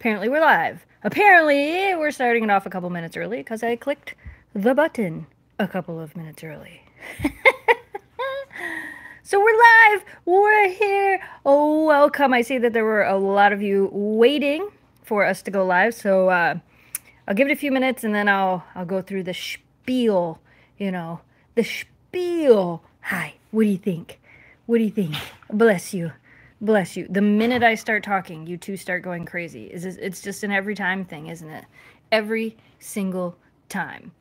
Apparently we're live. Apparently we're starting it off a couple minutes early because I clicked the button a couple of minutes early. So we're live. We're here. Oh, welcome. I see that there were a lot of you waiting for us to go live. So I'll give it a few minutes and then I'll go through the spiel, you know, the spiel. Hi, what do you think? What do you think? Bless you. Bless you. The minute I start talking, you two start going crazy. It's just an every time thing, isn't it? Every single time.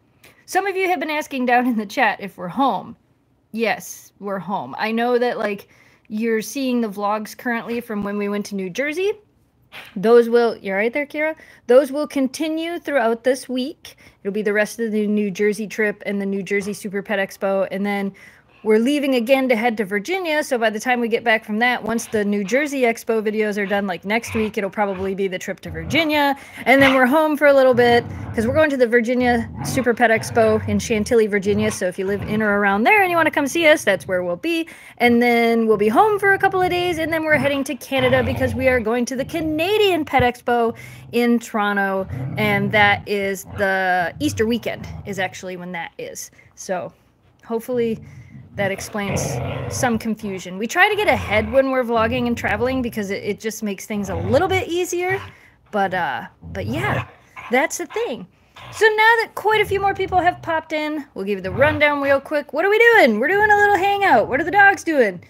Some of you have been asking down in the chat if we're home. Yes, we're home. I know that, like, you're seeing the vlogs currently from when we went to New Jersey. Those will, you're right there, Kira? Those will continue throughout this week. It'll be the rest of the New Jersey trip and the New Jersey Super Pet Expo, and then we're leaving again to head to Virginia, so by the time we get back from that, once the New Jersey Expo videos are done, like next week, it'll probably be the trip to Virginia, and then we're home for a little bit, because we're going to the Virginia Super Pet Expo in Chantilly, Virginia, so if you live in or around there and you want to come see us, that's where we'll be, and then we'll be home for a couple of days, and then we're heading to Canada, because we are going to the Canadian Pet Expo in Toronto, and that is the Easter weekend, is actually when that is, so hopefully that explains some confusion. We try to get ahead when we're vlogging and traveling because it just makes things a little bit easier. But yeah, that's the thing. So now that quite a few more people have popped in, we'll give you the rundown real quick. What are we doing? We're doing a little hangout. What are the dogs doing?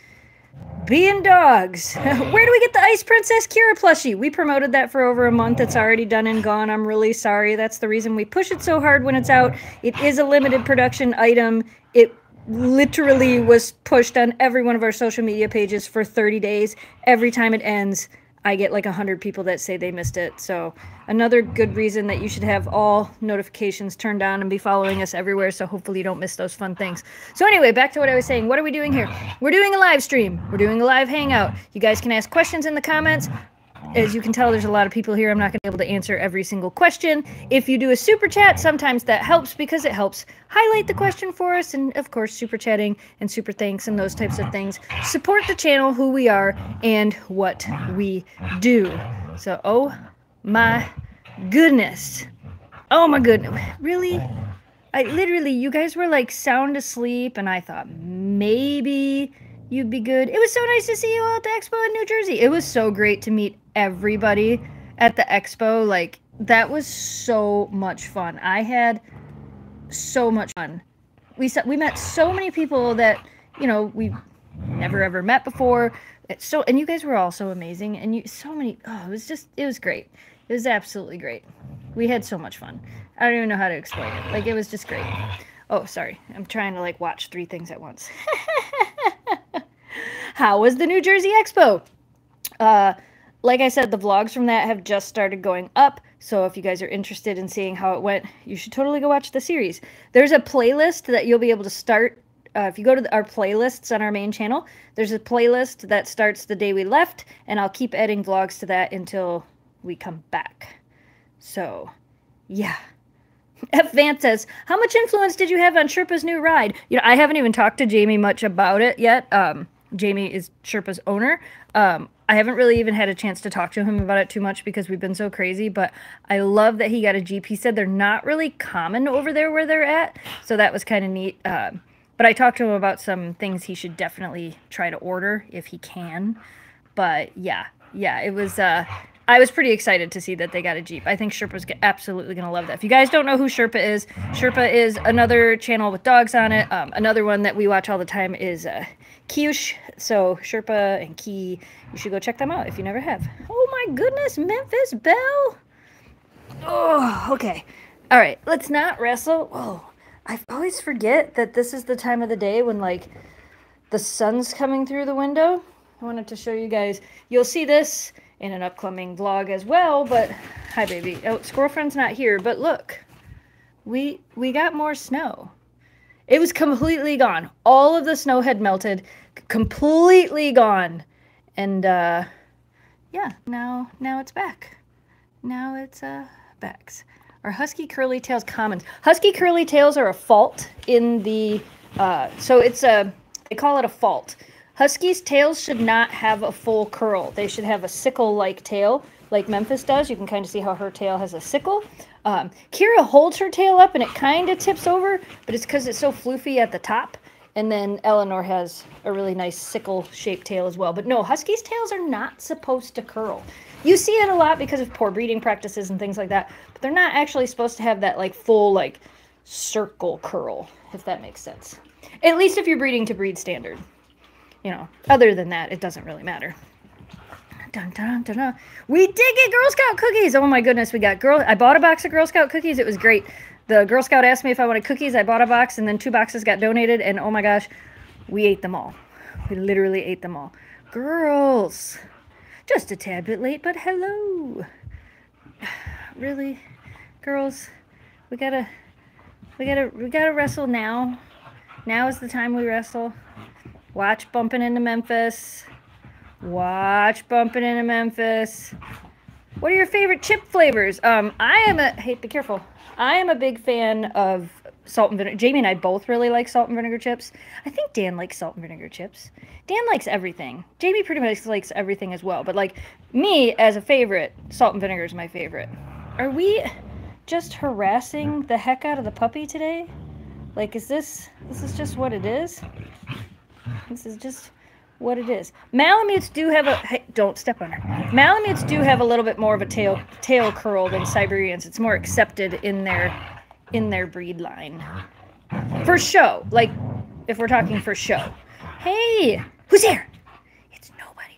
Being dogs. Where do we get the Ice Princess Kira plushie? We promoted that for over a month. It's already done and gone. I'm really sorry. That's the reason we push it so hard when it's out. It is a limited production item. It literally was pushed on every one of our social media pages for 30 days. Every time it ends, I get like 100 people that say they missed it. So another good reason that you should have all notifications turned on and be following us everywhere. So hopefully you don't miss those fun things. So anyway, back to what I was saying. What are we doing here? We're doing a live stream. We're doing a live hangout. You guys can ask questions in the comments. As you can tell, there's a lot of people here. I'm not going to be able to answer every single question. If you do a super chat, sometimes that helps because it helps highlight the question for us. And, of course, super chatting and super thanks and those types of things. Support the channel, who we are, and what we do. So, oh, my goodness. Oh, my goodness. Really? Literally, you guys were, like, sound asleep, and I thought maybe you'd be good. It was so nice to see you all at the expo in New Jersey. It was so great to meet everybody at the expo. Like, that was so much fun. I had so much fun. We met so many people that, you know, we've never ever met before. And you guys were all so amazing. And it was great. It was absolutely great. We had so much fun. I don't even know how to explain it. Like, it was just great. Oh, sorry. I'm trying to, like, watch three things at once. How was the New Jersey Expo? Like I said, the vlogs from that have just started going up. So if you guys are interested in seeing how it went, you should totally go watch the series. There's a playlist that you'll be able to start. If you go to our playlists on our main channel, there's a playlist that starts the day we left. And I'll keep adding vlogs to that until we come back. So, yeah. F. Vance says, how much influence did you have on Sherpa's new ride? You know, I haven't even talked to Jamie much about it yet. Jamie is Sherpa's owner. I haven't really even had a chance to talk to him about it too much because we've been so crazy, but I love that he got a Jeep. He said they're not really common over there where they're at, so that was kind of neat. But I talked to him about some things he should definitely try to order if he can. But yeah, it was... I was pretty excited to see that they got a Jeep. I think Sherpa's absolutely going to love that. If you guys don't know who Sherpa is another channel with dogs on it. Another one that we watch all the time is Keush. So Sherpa and Key, you should go check them out if you never have. Oh my goodness, Memphis Belle. Oh, okay. All right, let's not wrestle. Oh, I always forget that this is the time of the day when, like, the sun's coming through the window. I wanted to show you guys. You'll see this in an upcoming vlog as well, but hi baby. Oh, squirrel friend's not here, but look, we got more snow. It was completely gone. All of the snow had melted, completely gone. And yeah, now it's back. Now it's backs. Our husky curly tails commons. Husky curly tails are a fault in the so it's a, they call it a fault. Huskies' tails should not have a full curl. They should have a sickle-like tail like Memphis does. You can kind of see how her tail has a sickle. Kira holds her tail up and it kind of tips over, but it's because it's so floofy at the top. And then Eleanor has a really nice sickle-shaped tail as well. But no, Huskies' tails are not supposed to curl. You see it a lot because of poor breeding practices and things like that. But they're not actually supposed to have that, like, full, like, circle curl, if that makes sense. At least if you're breeding to breed standard. You know, other than that, it doesn't really matter. Dun, dun, dun, dun. We did get Girl Scout cookies! Oh my goodness, we got I bought a box of Girl Scout cookies. It was great. The Girl Scout asked me if I wanted cookies. I bought a box, and then 2 boxes got donated, and oh my gosh, we ate them all. We literally ate them all. Girls! Just a tad bit late, but hello! Really? Girls? We gotta wrestle now. Now is the time we wrestle. Watch bumping into Memphis. Watch bumping into Memphis. What are your favorite chip flavors? Be careful. I am a big fan of salt and vinegar. Jamie and I both really like salt and vinegar chips. I think Dan likes salt and vinegar chips. Dan likes everything. Jamie pretty much likes everything as well. But like me as a favorite, salt and vinegar is my favorite. Are we just harassing the heck out of the puppy today? Like, is this is just what it is? This is just what it is. Malamutes do have a, hey, don't step on her. Malamutes do have a little bit more of a tail curl than Siberians. It's more accepted in their breed line. For show, like if we're talking for show. Hey, who's there? It's nobody.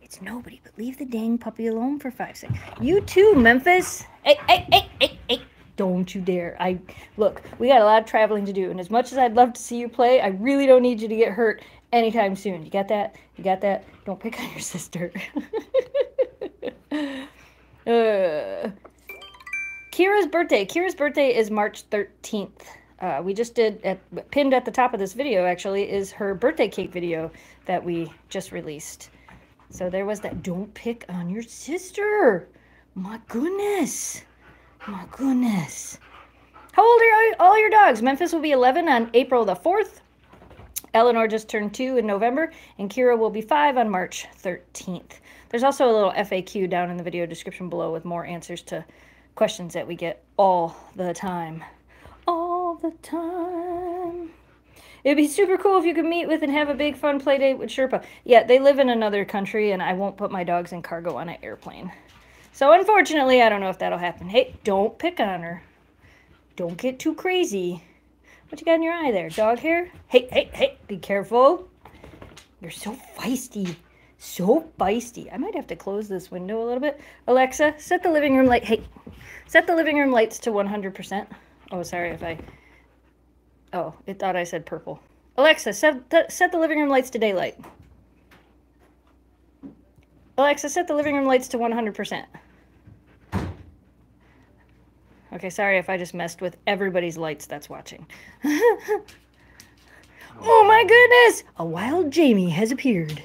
It's nobody, but leave the dang puppy alone for 5 seconds. You too, Memphis. Hey, hey, hey, hey, hey. Don't you dare. Look, we got a lot of traveling to do, and as much as I'd love to see you play, I really don't need you to get hurt anytime soon. You got that? You got that? Don't pick on your sister. Kira's birthday. Kira's birthday is March 13th. We just did, pinned at the top of this video, actually, is her birthday cake video that we just released. So there was that. Don't pick on your sister. My goodness. My goodness. How old are all your dogs? Memphis will be 11 on April the 4th. Eleanor just turned 2 in November, and Kira will be 5 on March 13th. There's also a little FAQ down in the video description below with more answers to questions that we get all the time. All the time. It'd be super cool if you could meet with and have a big fun play date with Sherpa. Yeah, they live in another country, and I won't put my dogs in cargo on an airplane. So unfortunately, I don't know if that'll happen. Hey, don't pick on her. Don't get too crazy. What you got in your eye there? Dog hair? Hey, hey, hey, be careful. You're so feisty. So feisty. I might have to close this window a little bit. Alexa, set the living room light. Hey, set the living room lights to 100%. Oh, sorry if I... Oh, it thought I said purple. Alexa, set the living room lights to daylight. Alexa, set the living room lights to 100%. Okay, sorry if I just messed with everybody's lights that's watching. Oh my goodness! A wild Jamie has appeared.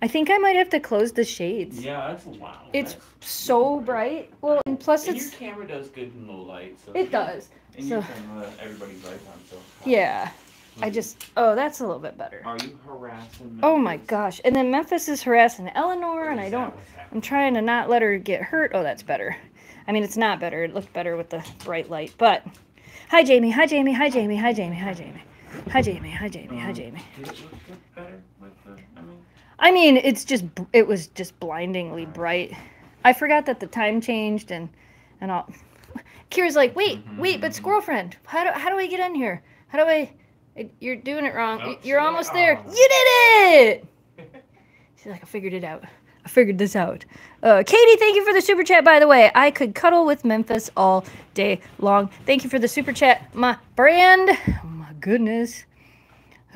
I think I might have to close the shades. Yeah, that's loud. It's that's so bright. Well, and plus and your camera does good in low light. So it does. And so, you can let everybody's lights on. So yeah. I just, oh, that's a little bit better. Are you harassing Memphis? Oh my gosh. And then Memphis is harassing Eleanor, and I don't, I'm trying to not let her get hurt. Oh, that's better. I mean, it's not better. It looked better with the bright light, but. Hi, Jamie. Hi, Jamie. Hi, Jamie. Hi, Jamie. Hi, Jamie. Hi, Jamie. Hi, Jamie. Hi, Jamie. Did it look better with the, I mean, it's just, it was just blindingly bright. I forgot that the time changed and all. Kira's like, wait, but squirrel friend, how do I get in here? How do I? You're doing it wrong. Nope, you're almost there. You did it! She's like, I figured it out. I figured this out. Katie, thank you for the super chat, by the way. I could cuddle with Memphis all day long. Thank you for the super chat, my brand. Oh, my goodness.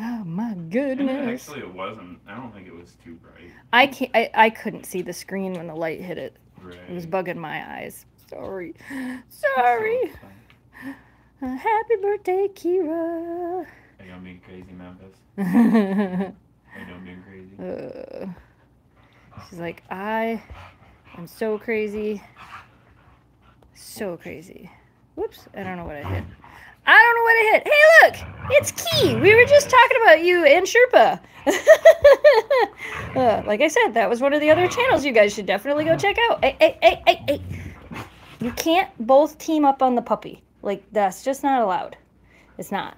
Oh, my goodness. Actually, it wasn't. I don't think it was too bright. I couldn't see the screen when the light hit it. Right. It was bugging my eyes. Sorry. Sorry. Happy birthday, Kira. Are you being crazy, Memphis? Are you being crazy? She's like, I am so crazy. So crazy. Whoops, I don't know what I hit. I don't know what it hit. Hey, look! It's Key! We were just talking about you and Sherpa. Like I said, that was one of the other channels you guys should definitely go check out. Hey. You can't both team up on the puppy. Like, that's just not allowed. It's not.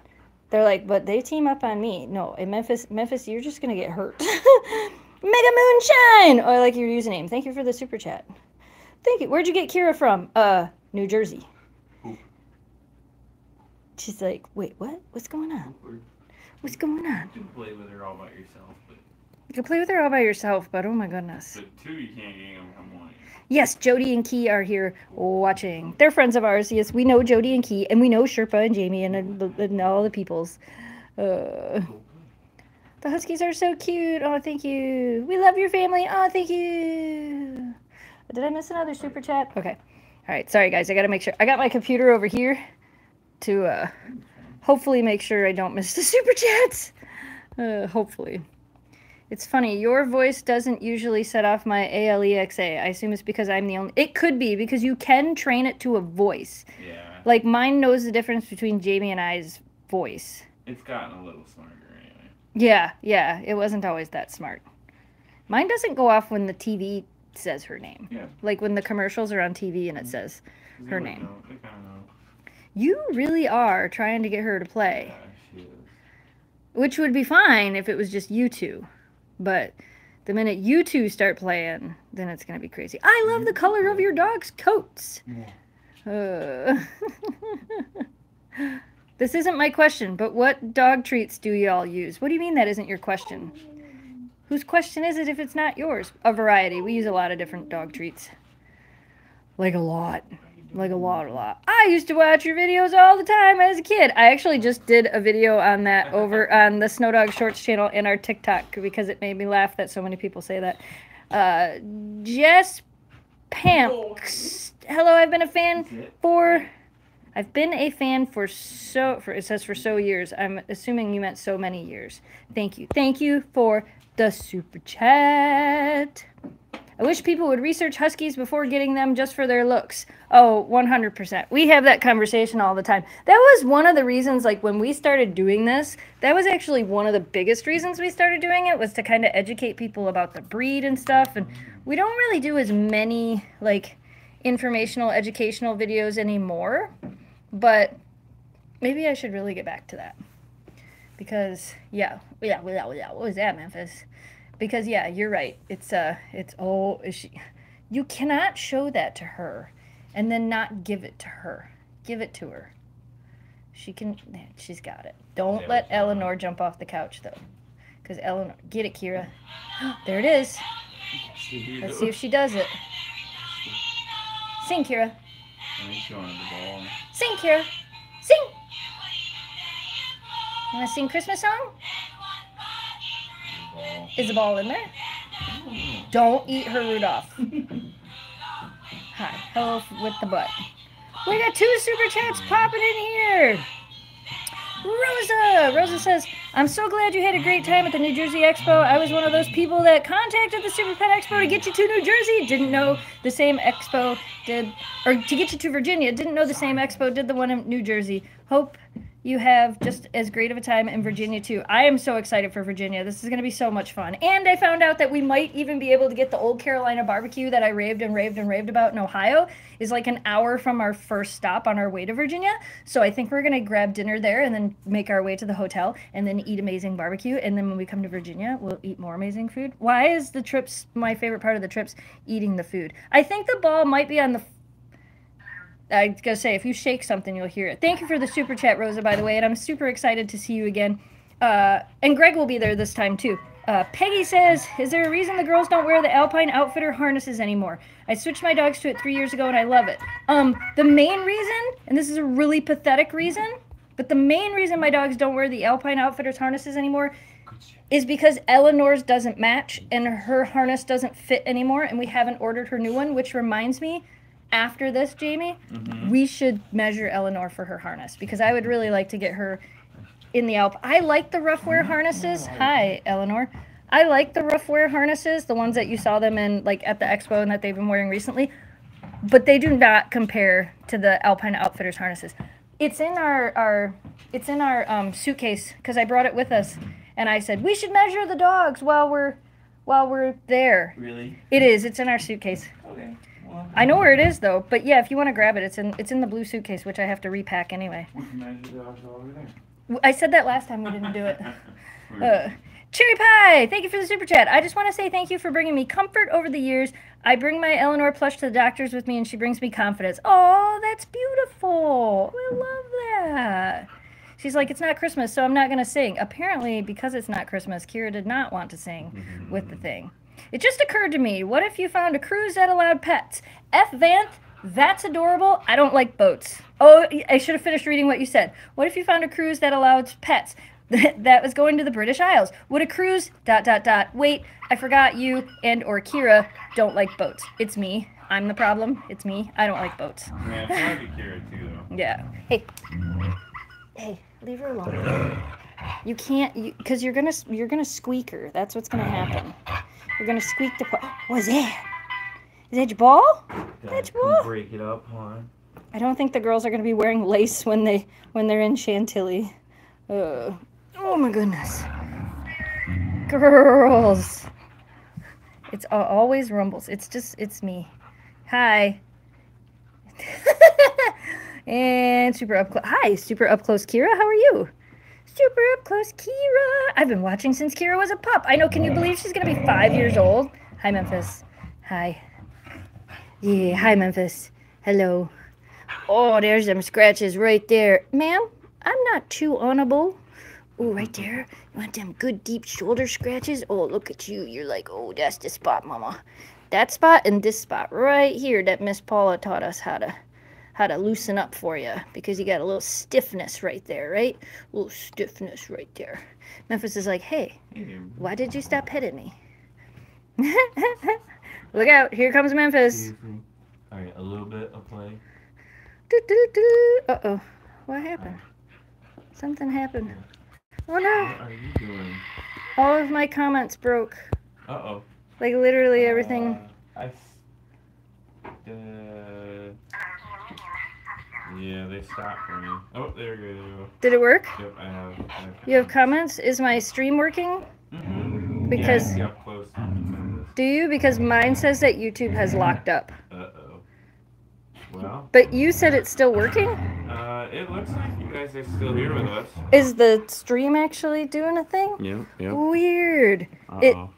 They're like, but they team up on me. No, in Memphis, you're just going to get hurt. Mega Moonshine! Oh, I like your username. Thank you for the super chat. Thank you. Where'd you get Kira from? New Jersey. She's like, wait, what? What's going on? What's going on? You can play with her all by yourself. But... You can play with her all by yourself, but oh my goodness. But two, you can't get them from one. Yes, Jody and Key are here watching. They're friends of ours. Yes, we know Jody and Key, and we know Sherpa and Jamie and all the peoples. The Huskies are so cute. Oh, thank you. We love your family. Oh, thank you. Did I miss another super chat? Okay. All right. Sorry, guys. I got to make sure. I got my computer over here to hopefully make sure I don't miss the super chats. Hopefully. It's funny. Your voice doesn't usually set off my Alexa. I assume it's because I'm the only... It could be because you can train it to a voice. Yeah. Like, mine knows the difference between Jamie and I's voice. It's gotten a little smarter anyway. Yeah. It wasn't always that smart. Mine doesn't go off when the TV says her name. Yeah. Like, when the commercials are on TV and it says her name. I kind of know. You really are trying to get her to play. Yeah, she is. Which would be fine if it was just you two. But the minute you two start playing, then it's going to be crazy. I love the color of your dog's coats. Yeah. This isn't my question, but what dog treats do y'all use? What do you mean that isn't your question? Whose question is it if it's not yours? A variety. We use a lot of different dog treats. Like a lot. Like a lot. I used to watch your videos all the time as a kid. I actually just did a video on that over on the Snowdog Shorts channel and our TikTok because it made me laugh that so many people say that. Jess Pamps. Hello, I've been a fan for it says for so years. I'm assuming you meant so many years. Thank you. Thank you for the super chat. I wish people would research Huskies before getting them just for their looks. Oh, 100%. We have that conversation all the time. That was one of the reasons, like, when we started doing this, that was actually one of the biggest reasons we started doing it was to kind of educate people about the breed and stuff. And we don't really do as many, like, informational, educational videos anymore. But maybe I should really get back to that. Because, yeah. What was that, Memphis? Because, yeah, you're right. It's oh, is she? You cannot show that to her and then not give it to her. Give it to her. She can, she's got it. Don't let Eleanor jump off the couch, though. Because Eleanor, get it, Kira. There it is. Let's see if she does it. Sing, Kira. Sing, Kira. Sing. You want to sing Christmas song? Is the ball in there? Don't eat her Rudolph. Hi. Hello with the butt. We got two super chats popping in here. Rosa says, I'm so glad you had a great time at the New Jersey Expo. I was one of those people that contacted the Super Pet Expo to get you to New Jersey. Didn't know the same expo did, or to get you to Virginia. Didn't know the same expo did the one in New Jersey. Hope you have just as great of a time in Virginia, too. I am so excited for Virginia. This is going to be so much fun. And I found out that we might even be able to get the Old Carolina barbecue that I raved about in Ohio is like an hour from our first stop on our way to Virginia. So I think we're going to grab dinner there and then make our way to the hotel and then eat amazing barbecue. And then when we come to Virginia, we'll eat more amazing food. Why is the trips, my favorite part of the trips, eating the food? I think the ball might be on the... I was going to say, if you shake something, you'll hear it. Thank you for the super chat, Rosa, by the way, and I'm super excited to see you again. And Greg will be there this time, too. Peggy says, is there a reason the girls don't wear the Alpine Outfitter harnesses anymore? I switched my dogs to it 3 years ago, and I love it. The main reason, and this is a really pathetic reason, but the main reason my dogs don't wear the Alpine Outfitters harnesses anymore is because Eleanor's doesn't match, and her harness doesn't fit anymore, and we haven't ordered her new one, which reminds me, after this, Jamie, we should measure Eleanor for her harness because I would really like to get her in the Alp. I like the Ruffwear harnesses. Hi, Eleanor. I like the Ruffwear harnesses, the ones that you saw them in, like, at the expo and that they've been wearing recently, but they do not compare to the Alpine Outfitters harnesses. It's in our suitcase because I brought it with us, and I said we should measure the dogs while we're there. Really? It is. It's in our suitcase. Okay. Well, I know where it is though. But yeah, if you want to grab it, it's in the blue suitcase, which I have to repack anyway. We can measure the dogs while we're there. I said that last time. We didn't do it. Cherry Pie, thank you for the super chat. I just want to say thank you for bringing me comfort over the years. I bring my Eleanor plush to the doctors with me, and she brings me confidence. Oh, that's beautiful. I love that. She's like, it's not Christmas, so I'm not going to sing. Apparently, because it's not Christmas, Kira did not want to sing with the thing. It just occurred to me, what if you found a cruise that allowed pets? F. Vanth, that's adorable. I don't like boats. Oh, I should have finished reading what you said. What if you found a cruise that allowed pets? That was going to the British Isles. Would a cruise... ... Wait, I forgot you and/or Kira don't like boats. It's me. I'm the problem. It's me. I don't like boats. Yeah, I feel like Kira too, though. Yeah. Hey. Hey, leave her alone. You can't... Because you're gonna squeak her. That's what's gonna happen. You're gonna squeak the... What is that? Is that your ball? That's your ball? Break it up, huh? I don't think the girls are gonna be wearing lace when they're in Chantilly. Oh my goodness. Girls. It's always rumbles. It's me. Hi. And super up close. Hi, super up close Kira. How are you? Super up close Kira. I've been watching since Kira was a pup. I know. Can you believe she's going to be 5 years old? Hi, Memphis. Hi. Yeah, hi, Memphis. Hello. Oh, there's some scratches right there. Ma'am, I'm not too honorable. Oh, right there. You want them good, deep shoulder scratches? Oh, look at you. You're like, oh, that's the spot, Mama. That spot and this spot right here that Miss Paula taught us how to loosen up for you. Because you got a little stiffness right there, right? A little stiffness right there. Memphis is like, hey, why did you stop hitting me? Look out. Here comes Memphis. All right, a little bit of play. Uh-oh. What happened? Something happened. Oh no! What are you doing? All of my comments broke. Uh oh. Like literally everything. Yeah, they stopped for me. Oh, there we go. Did it work? Yep, I have. You have comments? Is my stream working? Mm-hmm. Because. Yeah, I got close. Do you? Because mine says that YouTube has locked up. Uh oh. Well. But you said it's still working? It looks like you guys are still here with us. Is the stream actually doing a thing? Yeah, yeah. Weird. Uh-oh.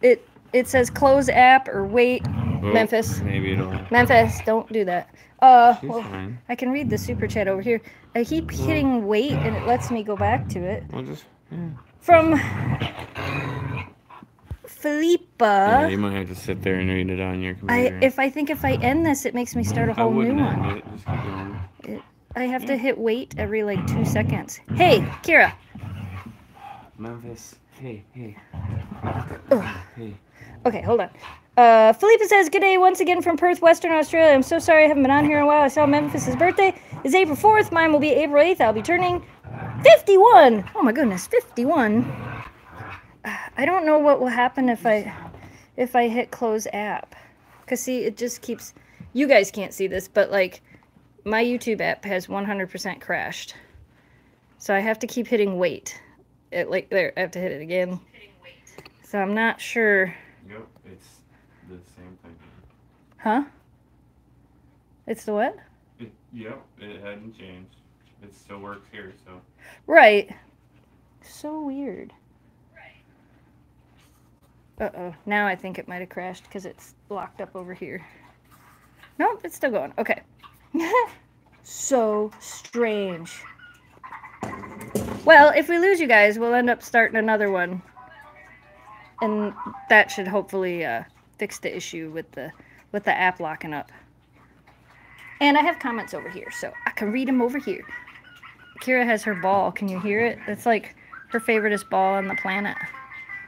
It says close app or wait. Oh, Memphis. Maybe it'll... Memphis, don't do that. Well, fine. I can read the super chat over here. I keep hitting wait and it lets me go back to it. We'll just... Yeah. From... Philippa. Yeah, you might have to sit there and read it on your computer. If I end this, it makes me start a whole new one. It. Just keep going. I have to hit wait every like 2 seconds. Hey, Kira. Memphis. Hey. Ugh. Hey. Okay, hold on. Philippa says, good day once again from Perth, Western Australia. I'm so sorry I haven't been on here in a while. I saw Memphis' birthday is April 4th. Mine will be April 8th. I'll be turning 51. Oh my goodness, 51. I don't know what will happen if I hit close app. Because see, it just keeps... You guys can't see this, but like... My YouTube app has 100% crashed, so I have to keep hitting wait. It like there, I have to hit it again. So I'm not sure. Nope, it's the same thing. Huh? It's the what? It hadn't changed. It still works here, so. Right. So weird. Right. Uh-oh. Now I think it might have crashed because it's locked up over here. Nope, it's still going. Okay. So strange. Well, if we lose you guys, we'll end up starting another one. And that should hopefully fix the issue with the app locking up. And I have comments over here, so I can read them over here. Kira has her ball. Can you hear it? It's like her favoriteest ball on the planet.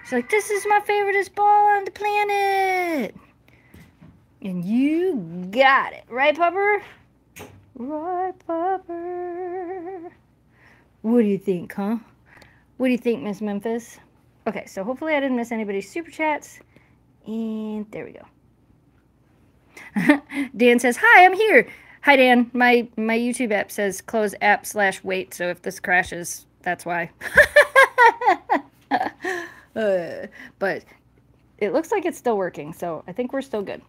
She's like, this is my favoriteest ball on the planet. And you got it. Right, Pupper? Right, Pupper. What do you think, huh? What do you think, Miss Memphis? Okay, so hopefully I didn't miss anybody's super chats. And there we go. Dan says, hi, I'm here. Hi, Dan. My YouTube app says close app /wait, so if this crashes, that's why. But it looks like it's still working, so I think we're still good.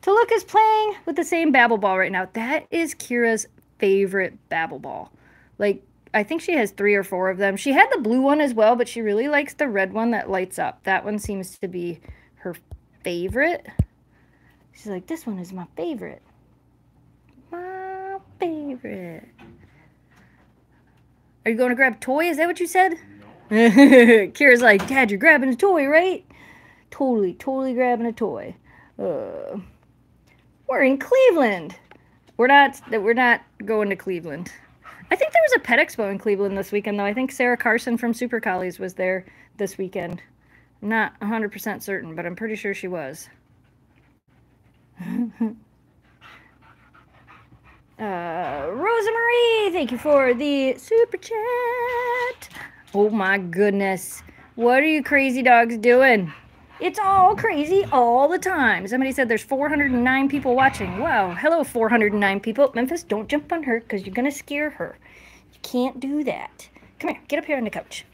Taluk is playing with the same Babble Ball right now. That is Kira's favorite Babble Ball. Like, I think she has 3 or 4 of them. She had the blue one as well, but she really likes the red one that lights up. That one seems to be her favorite. She's like, this one is my favorite. Favorite. Are you going to grab toy? Is that what you said? No. Kira's like, Dad, you're grabbing a toy, right? Totally grabbing a toy. We're in Cleveland. We're not going to Cleveland. I think there was a pet expo in Cleveland this weekend, though. I think Sarah Carson from Super Collies was there this weekend. I'm not 100% certain, but I'm pretty sure she was. Rosemarie, thank you for the super chat. Oh my goodness. What are you crazy dogs doing? It's all crazy all the time. Somebody said there's 409 people watching. Wow. Hello, 409 people. Memphis, don't jump on her because you're going to scare her. You can't do that. Come here. Get up here on the couch.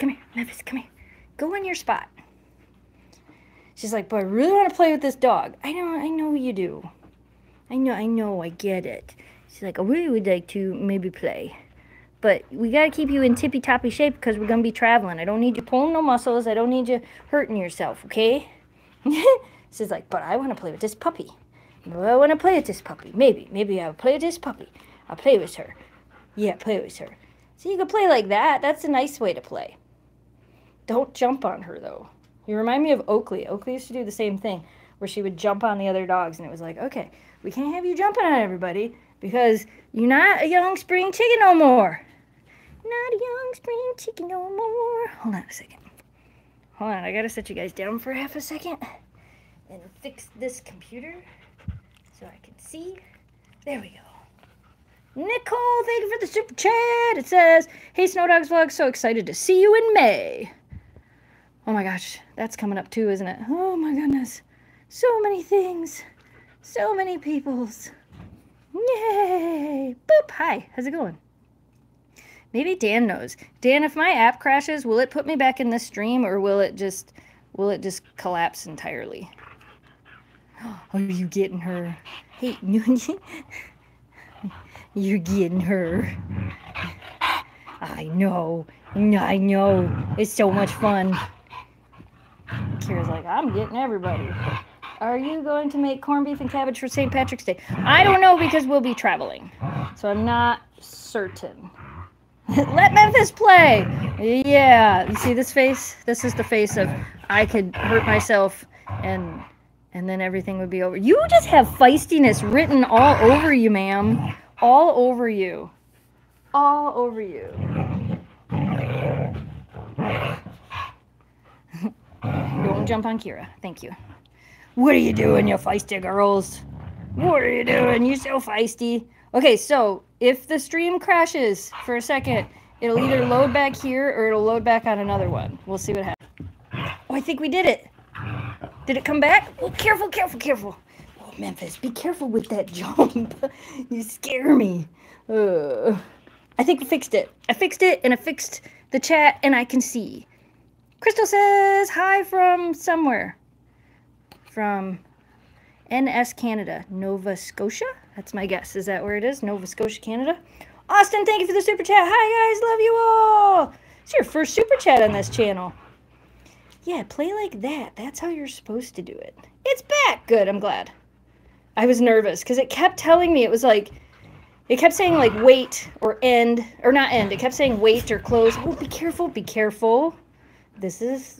Come here, Memphis. Come here. Go in your spot. She's like, but I really want to play with this dog. I know you do. I know, I get it. She's like, I really would like to maybe play. But we got to keep you in tippy-toppy shape because we're going to be traveling. I don't need you pulling no muscles. I don't need you hurting yourself, okay? She's like, but I want to play with this puppy. I want to play with this puppy. Maybe I'll play with this puppy. I'll play with her. Yeah, play with her. So you can play like that. That's a nice way to play. Don't jump on her, though. You remind me of Oakley. Oakley used to do the same thing where she would jump on the other dogs, and it was like, okay, we can't have you jumping on everybody because you're not a young spring chicken no more. Not a young spring chicken no more. Hold on a second. Hold on, I gotta set you guys down for half a second and fix this computer so I can see. There we go. Nicole, thank you for the super chat. It says, hey, Snow Dogs Vlogs, so excited to see you in May. Oh my gosh, that's coming up too, isn't it? Oh my goodness. So many things. So many peoples. Yay! Boop! Hi, how's it going? Maybe Dan knows. Dan, if my app crashes, will it put me back in the stream or will it just collapse entirely? Are you getting her? Hey, you're getting her. I know. It's so much fun. Kira's like, I'm getting everybody. Are you going to make corned beef and cabbage for St. Patrick's Day? I don't know because we'll be traveling. So I'm not certain. Let Memphis play! Yeah. You see this face? This is the face of I could hurt myself and then everything would be over. You just have feistiness written all over you, ma'am. All over you. All over you. Don't jump on Kira. Thank you. What are you doing, you feisty girls? What are you doing? You're so feisty. Okay, so if the stream crashes for a second, it'll either load back here or it'll load back on another one. We'll see what happens. Oh, I think we did it. Did it come back? Oh, careful. Oh, Memphis, be careful with that jump. You scare me. I think we fixed it. I fixed it, and I fixed the chat, and I can see. Crystal says hi from somewhere. From NS Canada, Nova Scotia. That's my guess. Is that where it is? Nova Scotia, Canada. Austin, thank you for the super chat. Hi, guys. Love you all. It's your first super chat on this channel. Yeah, play like that. That's how you're supposed to do it. It's back. Good. I'm glad. I was nervous because it kept telling me, it was like, it kept saying like wait or end or not end. It kept saying wait or close. Oh, be careful. Be careful.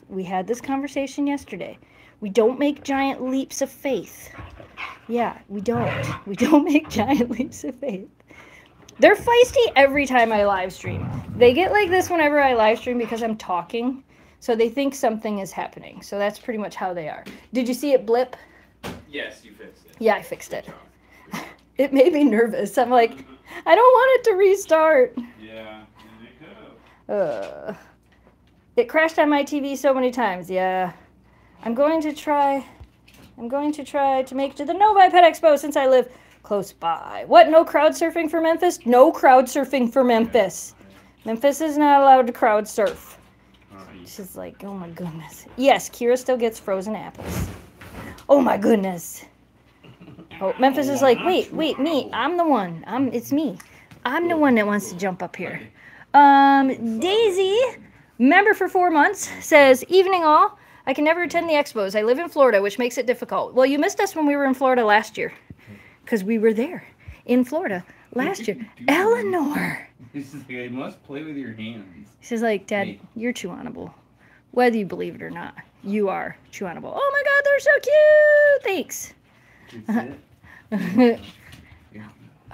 We had this conversation yesterday. We don't make giant leaps of faith. Yeah, we don't. We don't make giant leaps of faith. They're feisty every time I live stream. They get like this whenever I live stream because I'm talking. So they think something is happening. So that's pretty much how they are. Did you see it blip? Yes, you fixed it. Yeah, I fixed it. It made me nervous. I'm like, I don't want it to restart. Yeah, and it could have. It crashed on my TV so many times. Yeah. I'm going to try to make it to the Novi Pet Expo since I live close by. What? No crowd surfing for Memphis? No crowd surfing for Memphis. Memphis is not allowed to crowd surf. She's like, oh my goodness. Yes, Kira still gets frozen apples. Oh my goodness. Oh, Memphis is like, wait, me. I'm the one. It's me. I'm the one that wants to jump up here. Daisy, member for 4 months, says, evening all. I can never attend the expos. I live in Florida, which makes it difficult. Well, you missed us when we were in Florida last year. Because we were there in Florida last year. Eleanor. She's like, I must play with your hands. She's like, Dad, you're chewable. Whether you believe it or not, you are chewable. Oh my God, they're so cute. Thanks.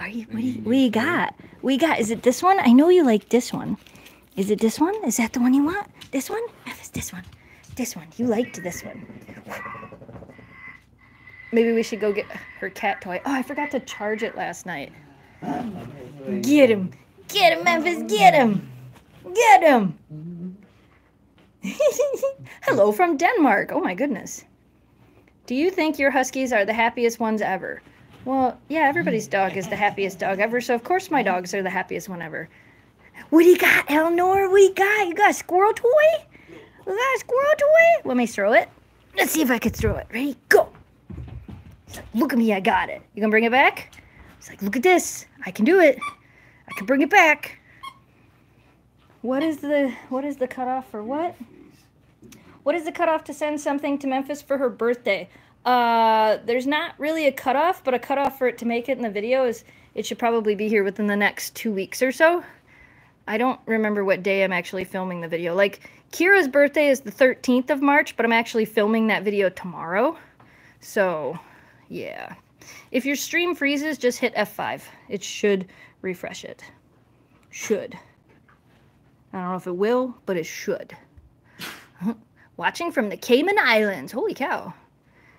Are you? What do you? We got. We got. Is it this one? I know you like this one. Is it this one? Is that the one you want? This one? It's this one. This one. You liked this one. Maybe we should go get her cat toy. Oh, I forgot to charge it last night. Get him! Get him, Memphis! Get him! Get him! Hello from Denmark. Oh my goodness. Do you think your huskies are the happiest ones ever? Well, yeah, everybody's dog is the happiest dog ever, so of course my dogs are the happiest one ever. What do you got, Eleanor? What do you got? You got a squirrel toy? You got a squirrel toy? Let me throw it. Let's see if I could throw it. Ready? Go! He's like, look at me, I got it. You gonna bring it back? He's like, look at this. I can do it. I can bring it back. What is the cutoff for what? What is the cutoff to send something to Memphis for her birthday? There's not really a cutoff, but a cutoff for it to make it in the video is it should probably be here within the next 2 weeks or so. I don't remember what day I'm actually filming the video. Like, Kira's birthday is the 13th of March, but I'm actually filming that video tomorrow. So, yeah. If your stream freezes, just hit F5. It should refresh it. Should. I don't know if it will, but it should. Watching from the Cayman Islands. Holy cow.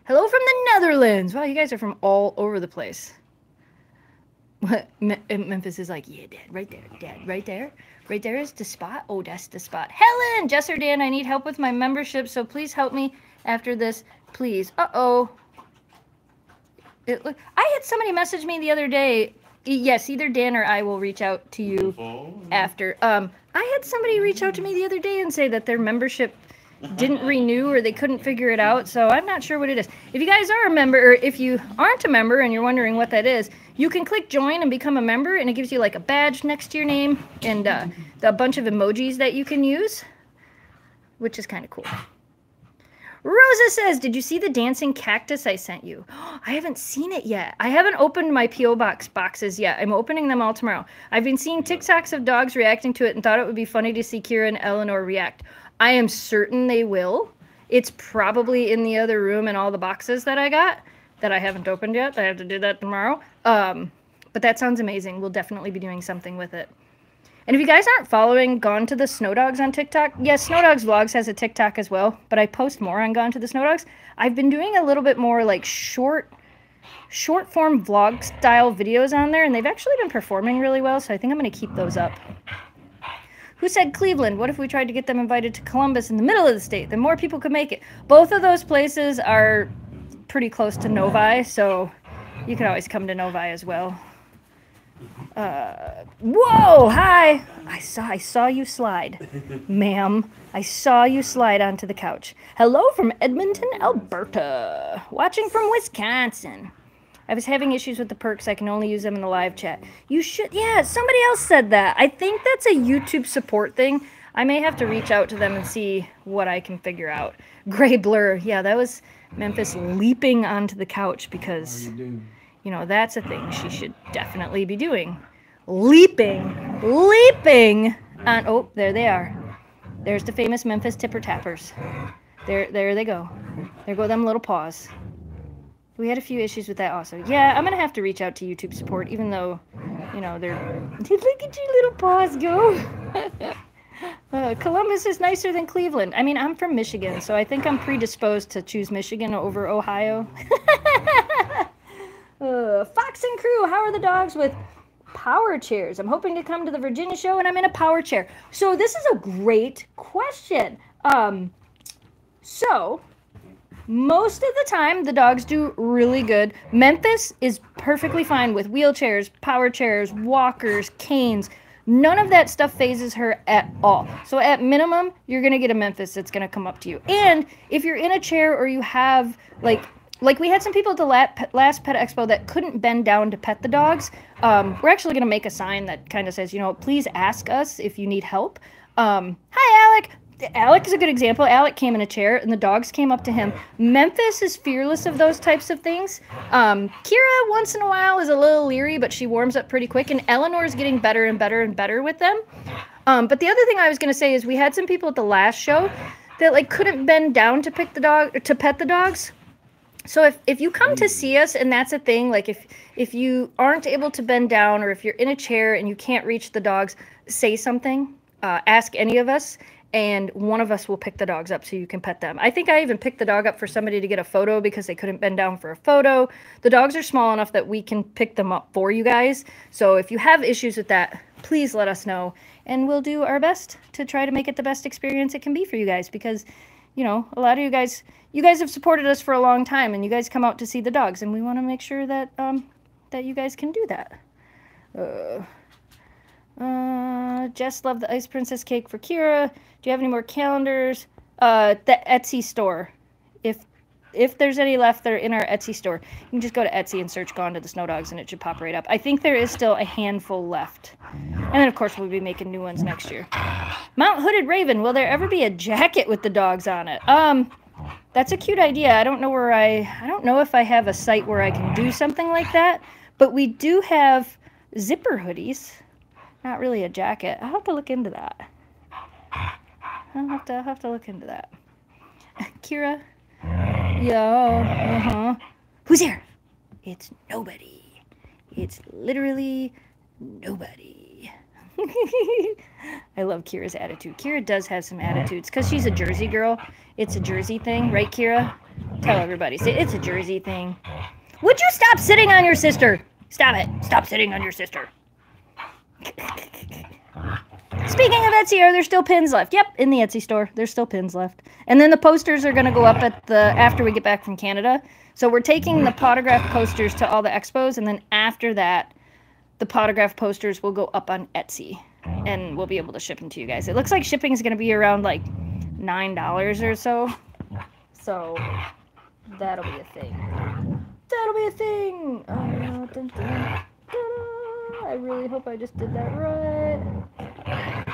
Hello from the Netherlands. Wow, you guys are from all over the place. What? Memphis is like, yeah, Dad, right there. Dad, right there. Right there is the spot. Oh, that's the spot. Helen! Jess or Dan, I need help with my membership, so please help me after this. Please. Uh-oh. I had somebody message me the other day. Yes, either Dan or I will reach out to you after. I had somebody reach out to me the other day and say that their membership didn't renew or they couldn't figure it out, so I'm not sure what it is. If you guys are a member, or if you aren't a member and you're wondering what that is, you can click join and become a member, and it gives you like a badge next to your name and a bunch of emojis that you can use, which is kind of cool. Rosa says, did you see the dancing cactus I sent you? Oh, I haven't seen it yet. I haven't opened my P.O. Box boxes yet. I'm opening them all tomorrow. I've been seeing TikToks of dogs reacting to it and thought it would be funny to see Kira and Eleanor react. I am certain they will. It's probably in the other room in all the boxes that I got that I haven't opened yet. I have to do that tomorrow. But that sounds amazing. We'll definitely be doing something with it. And if you guys aren't following Gone to the Snow Dogs on TikTok, yes, Snow Dogs Vlogs has a TikTok as well, but I post more on Gone to the Snow Dogs. I've been doing a little bit more like short form vlog style videos on there, and they've actually been performing really well, so I think I'm going to keep those up. Who said Cleveland? What if we tried to get them invited to Columbus in the middle of the state? Then more people could make it. Both of those places are pretty close to Novi, so you can always come to Novi as well. Whoa, hi! I saw you slide, ma'am. I saw you slide onto the couch. Hello from Edmonton, Alberta. Watching from Wisconsin. I was having issues with the perks. I can only use them in the live chat. You should, yeah, somebody else said that. I think that's a YouTube support thing. I may have to reach out to them and see what I can figure out. Gray blur. Yeah, that was Memphis leaping onto the couch because... You know, that's a thing she should definitely be doing. Leaping on, oh, there they are. There's the famous Memphis tipper tappers. There they go. There go them little paws. We had a few issues with that also. Yeah, I'm gonna have to reach out to YouTube support, even though, you know, they're, look at your little paws go. Columbus is nicer than Cleveland. I mean, I'm from Michigan, so I think I'm predisposed to choose Michigan over Ohio. Fox and crew, how are the dogs with power chairs? I'm hoping to come to the Virginia show and I'm in a power chair. So this is a great question. So Most of the time, the dogs do really good. Memphis is perfectly fine with wheelchairs, power chairs, walkers, canes. None of that stuff phases her at all. So at minimum, you're going to get a Memphis that's going to come up to you. And if you're in a chair or you have, like we had some people at the last Pet Expo that couldn't bend down to pet the dogs. We're actually going to make a sign that kind of says, you know, please ask us if you need help. Hi, Alec. Alec is a good example. Alec came in a chair, and the dogs came up to him. Memphis is fearless of those types of things. Kira, once in a while, is a little leery, but she warms up pretty quick. And Eleanor is getting better and better and better with them. But the other thing I was going to say is we had some people at the last show that couldn't bend down to pick the dog or to pet the dogs. So if you come to see us and that's a thing, if you aren't able to bend down or if you're in a chair and you can't reach the dogs, say something. Ask any of us. And one of us will pick the dogs up so you can pet them. I think I even picked the dog up for somebody to get a photo because they couldn't bend down for a photo. The dogs are small enough that we can pick them up for you guys. So if you have issues with that, please let us know. And we'll do our best to try to make it the best experience it can be for you guys. Because, you know, a lot of you guys have supported us for a long time. And you guys come out to see the dogs. And we want to make sure that, that you guys can do that. Just love the Ice Princess cake for Kira. Do you have any more calendars? The Etsy store. If there's any left, they're in our Etsy store. You can just go to Etsy and search Gone to the Snow Dogs and it should pop right up. I think there is still a handful left. And then, of course, we'll be making new ones next year. Mount Hooded Raven. Will there ever be a jacket with the dogs on it? That's a cute idea. I don't know where I don't know if I have a site where I can do something like that. But we do have zipper hoodies. Not really a jacket. I'll have to look into that. I'll have to look into that. Kira? Yo. Uh-huh. Who's here? It's nobody. It's literally nobody. I love Kira's attitude. Kira does have some attitudes. Because she's a Jersey girl. It's a Jersey thing. Right, Kira? Tell everybody. Say, it's a Jersey thing. Would you stop sitting on your sister? Stop it. Stop sitting on your sister. Speaking of Etsy, are there still pins left? Yep, in the Etsy store. There's still pins left. And then the posters are going to go up at the after we get back from Canada. So we're taking the Potograph posters to all the expos, and then after that, the Potograph posters will go up on Etsy, and we'll be able to ship them to you guys. It looks like shipping is going to be around, like, $9 or so. So that'll be a thing. That'll be a thing! Dun, dun. I really hope I just did that right.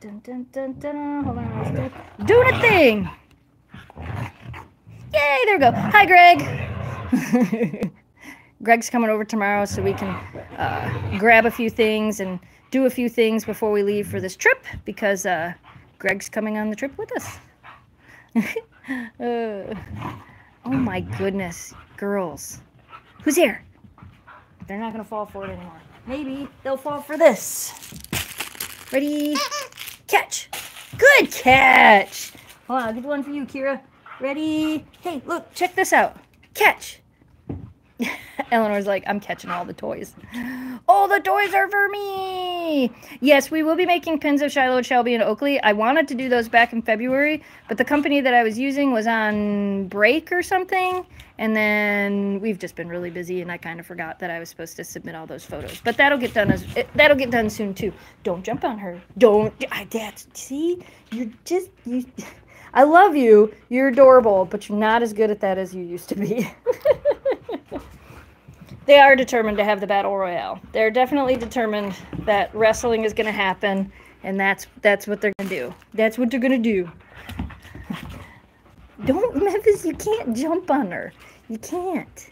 Dun, dun, dun, dun. Hold on. Doing a thing! Yay! There we go. Hi, Greg! Greg's coming over tomorrow so we can grab a few things and do a few things before we leave for this trip because Greg's coming on the trip with us. Oh my goodness. Girls. Who's here? They're not going to fall for it anymore. Maybe they'll fall for this. Ready? Catch. Good catch. Hold on, I'll get one for you, Kira. Ready? Hey, look, check this out. Catch. Eleanor's like, I'm catching all the toys. All the toys are for me. Yes, we will be making pins of Shiloh, Shelby, and Oakley. I wanted to do those back in February, but the company that I was using was on break or something. And then we've just been really busy, and I kind of forgot that I was supposed to submit all those photos. But that'll get done that'll get done soon too. Don't jump on her. Don't. See, you're just you. I love you. You're adorable, but you're not as good at that as you used to be. They are determined to have the battle royale. They're definitely determined that wrestling is going to happen, and that's what they're going to do. That's what they're going to do. Don't, Memphis, you can't jump on her. You can't.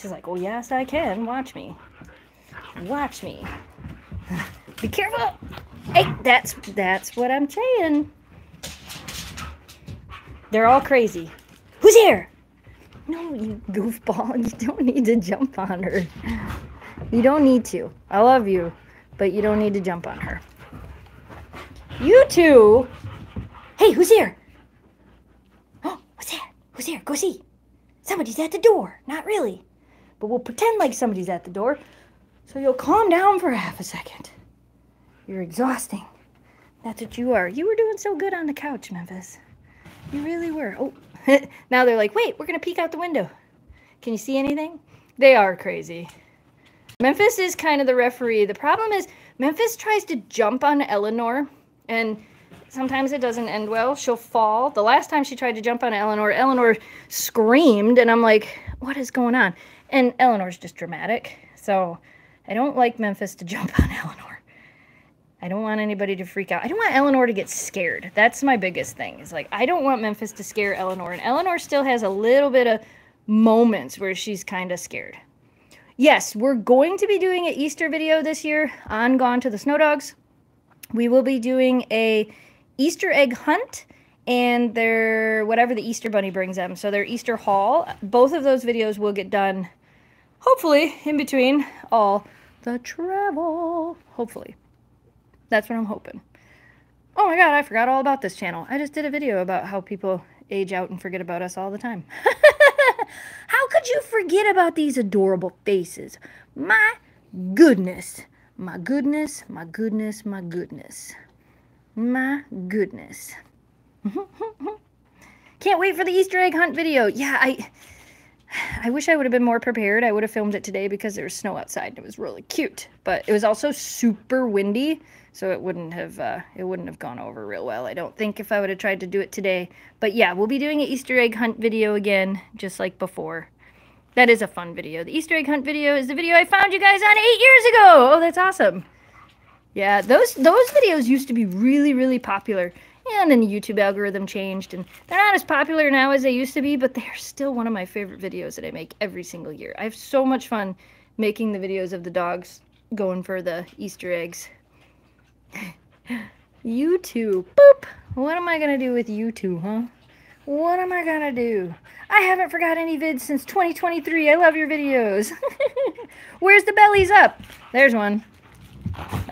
She's like, oh, yes, I can. Watch me. Watch me. Be careful. Hey, that's what I'm saying. They're all crazy. Who's here? No, you goofball. You don't need to jump on her. You don't need to. I love you, but you don't need to jump on her. You two. Hey, who's here? Who's here? Go see. Somebody's at the door. Not really. But we'll pretend like somebody's at the door. So you'll calm down for half a second. You're exhausting. That's what you are. You were doing so good on the couch, Memphis. You really were. Oh, now they're like, wait, we're going to peek out the window. Can you see anything? They are crazy. Memphis is kind of the referee. The problem is Memphis tries to jump on Eleanor, and sometimes it doesn't end well. She'll fall. The last time she tried to jump on Eleanor, Eleanor screamed, and I'm like, what is going on? And Eleanor's just dramatic. So I don't like Memphis to jump on Eleanor. I don't want anybody to freak out. I don't want Eleanor to get scared. That's my biggest thing. It's like, I don't want Memphis to scare Eleanor. And Eleanor still has a little bit of moments where she's kind of scared. Yes, we're going to be doing an Easter video this year on Gone to the Snow Dogs. We will be doing a Easter egg hunt and their whatever the Easter bunny brings them. So their Easter haul. Both of those videos will get done, hopefully, in between all the travel. Hopefully. That's what I'm hoping. Oh my god, I forgot all about this channel. I just did a video about how people age out and forget about us all the time. How could you forget about these adorable faces? My goodness. My goodness, my goodness, my goodness. My goodness. Can't wait for the Easter egg hunt video. Yeah, I wish I would have been more prepared. I would have filmed it today because there was snow outside. And it was really cute, but it was also super windy, so it wouldn't have gone over real well, I don't think, if I would have tried to do it today. But yeah, we'll be doing an Easter egg hunt video again, just like before. That is a fun video. The Easter egg hunt video is the video I found you guys on 8 years ago. Oh, that's awesome. Yeah, those videos used to be really, really popular. And then the YouTube algorithm changed, and they're not as popular now as they used to be, but they're still one of my favorite videos that I make every single year. I have so much fun making the videos of the dogs going for the Easter eggs. You two. Boop! What am I going to do with you two, huh? What am I going to do? I haven't forgot any vids since 2023. I love your videos. Where's the bellies up? There's one.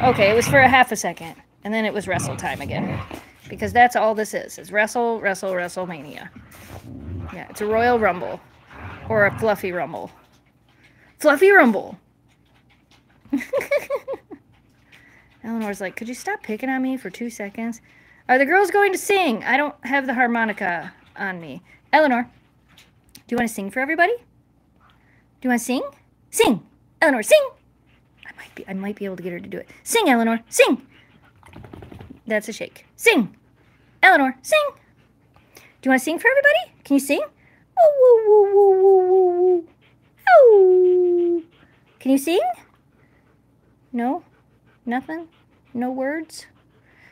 Okay, it was for a half a second, and then it was wrestle time again. Because that's all this is wrestle, wrestle, WrestleMania. Yeah, it's a Royal Rumble. Or a Fluffy Rumble. Fluffy Rumble! Eleanor's like, could you stop picking on me for 2 seconds? Are the girls going to sing? I don't have the harmonica on me. Eleanor, do you want to sing for everybody? Do you want to sing? Sing! Eleanor, sing! I might be able to get her to do it. Sing, Eleanor, sing! That's a shake. Sing! Eleanor, sing! Do you want to sing for everybody? Can you sing? Can you sing? No? Nothing? No words?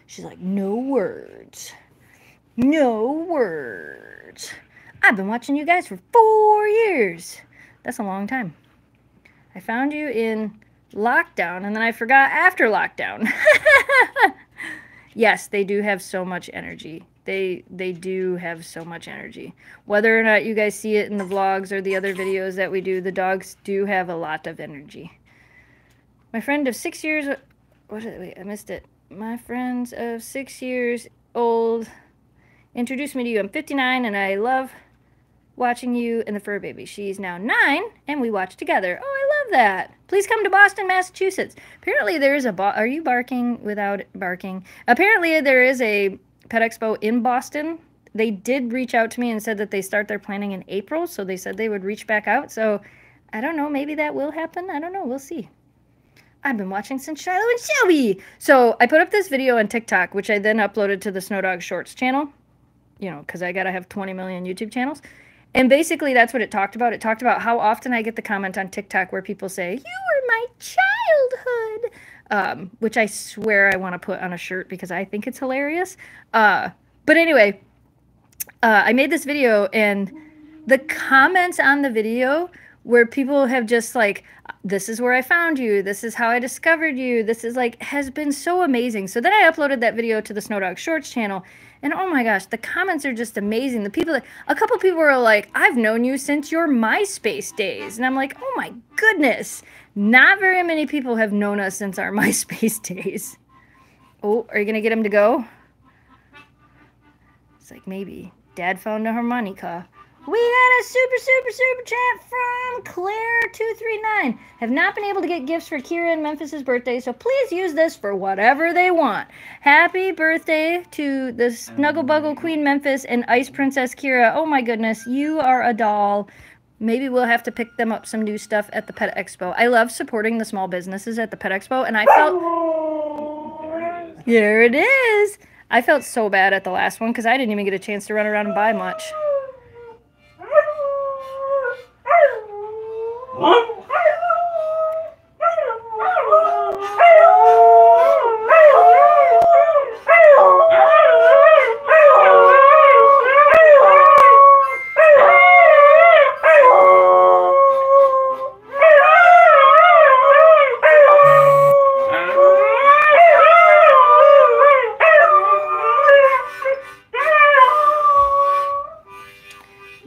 She's like, no words. No words. I've been watching you guys for 4 years. That's a long time. I found you in lockdown, and then I forgot after lockdown. Yes, they do have so much energy. They do have so much energy. Whether or not you guys see it in the vlogs or the other videos that we do, the dogs do have a lot of energy. My friend of 6 years... Wait, I missed it. My friends of 6 years old introduced me to you. I'm 59, and I love watching you and the fur baby. She's now 9, and we watch together. Oh, I love that. Please come to Boston, Massachusetts. Apparently there is a... Are you barking without barking? Apparently there is a pet expo in Boston. They did reach out to me and said that they start their planning in April, so they said they would reach back out. So, I don't know. Maybe that will happen. I don't know. We'll see. I've been watching since Shiloh and Shelby. So, I put up this video on TikTok, which I then uploaded to the Snowdog Shorts channel. You know, because I gotta have 20 million YouTube channels. And basically, that's what it talked about. It talked about how often I get the comment on TikTok where people say, you were my childhood, which I swear I want to put on a shirt because I think it's hilarious. But anyway, I made this video, and the comments on the video where people have just like, this is where I found you, this is how I discovered you, this is like, has been so amazing. So then I uploaded that video to the Snowdog Shorts channel, and oh my gosh, the comments are just amazing. The people, a couple people are like, I've known you since your MySpace days. And I'm like, oh my goodness, not very many people have known us since our MySpace days. Oh, are you gonna get him to go? It's like, maybe. Dad found a harmonica. We got a super chat from Claire239. Have not been able to get gifts for Kira and Memphis' birthday, so please use this for whatever they want. Happy birthday to the Snuggle Buggle Queen Memphis and Ice Princess Kira. Oh my goodness, you are a doll. Maybe we'll have to pick them up some new stuff at the Pet Expo. I love supporting the small businesses at the Pet Expo, and I felt... There it is! I felt so bad at the last one because I didn't even get a chance to run around and buy much.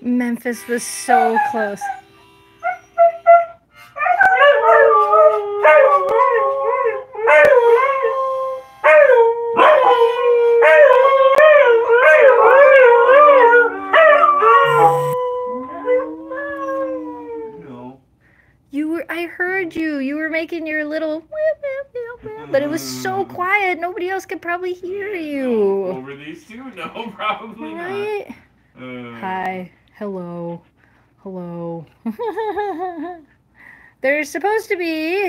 Memphis was so close. Making your little, but it was so quiet, nobody else could probably hear you. Over these two? No, probably right? Not. Hi, hello, hello. There's supposed to be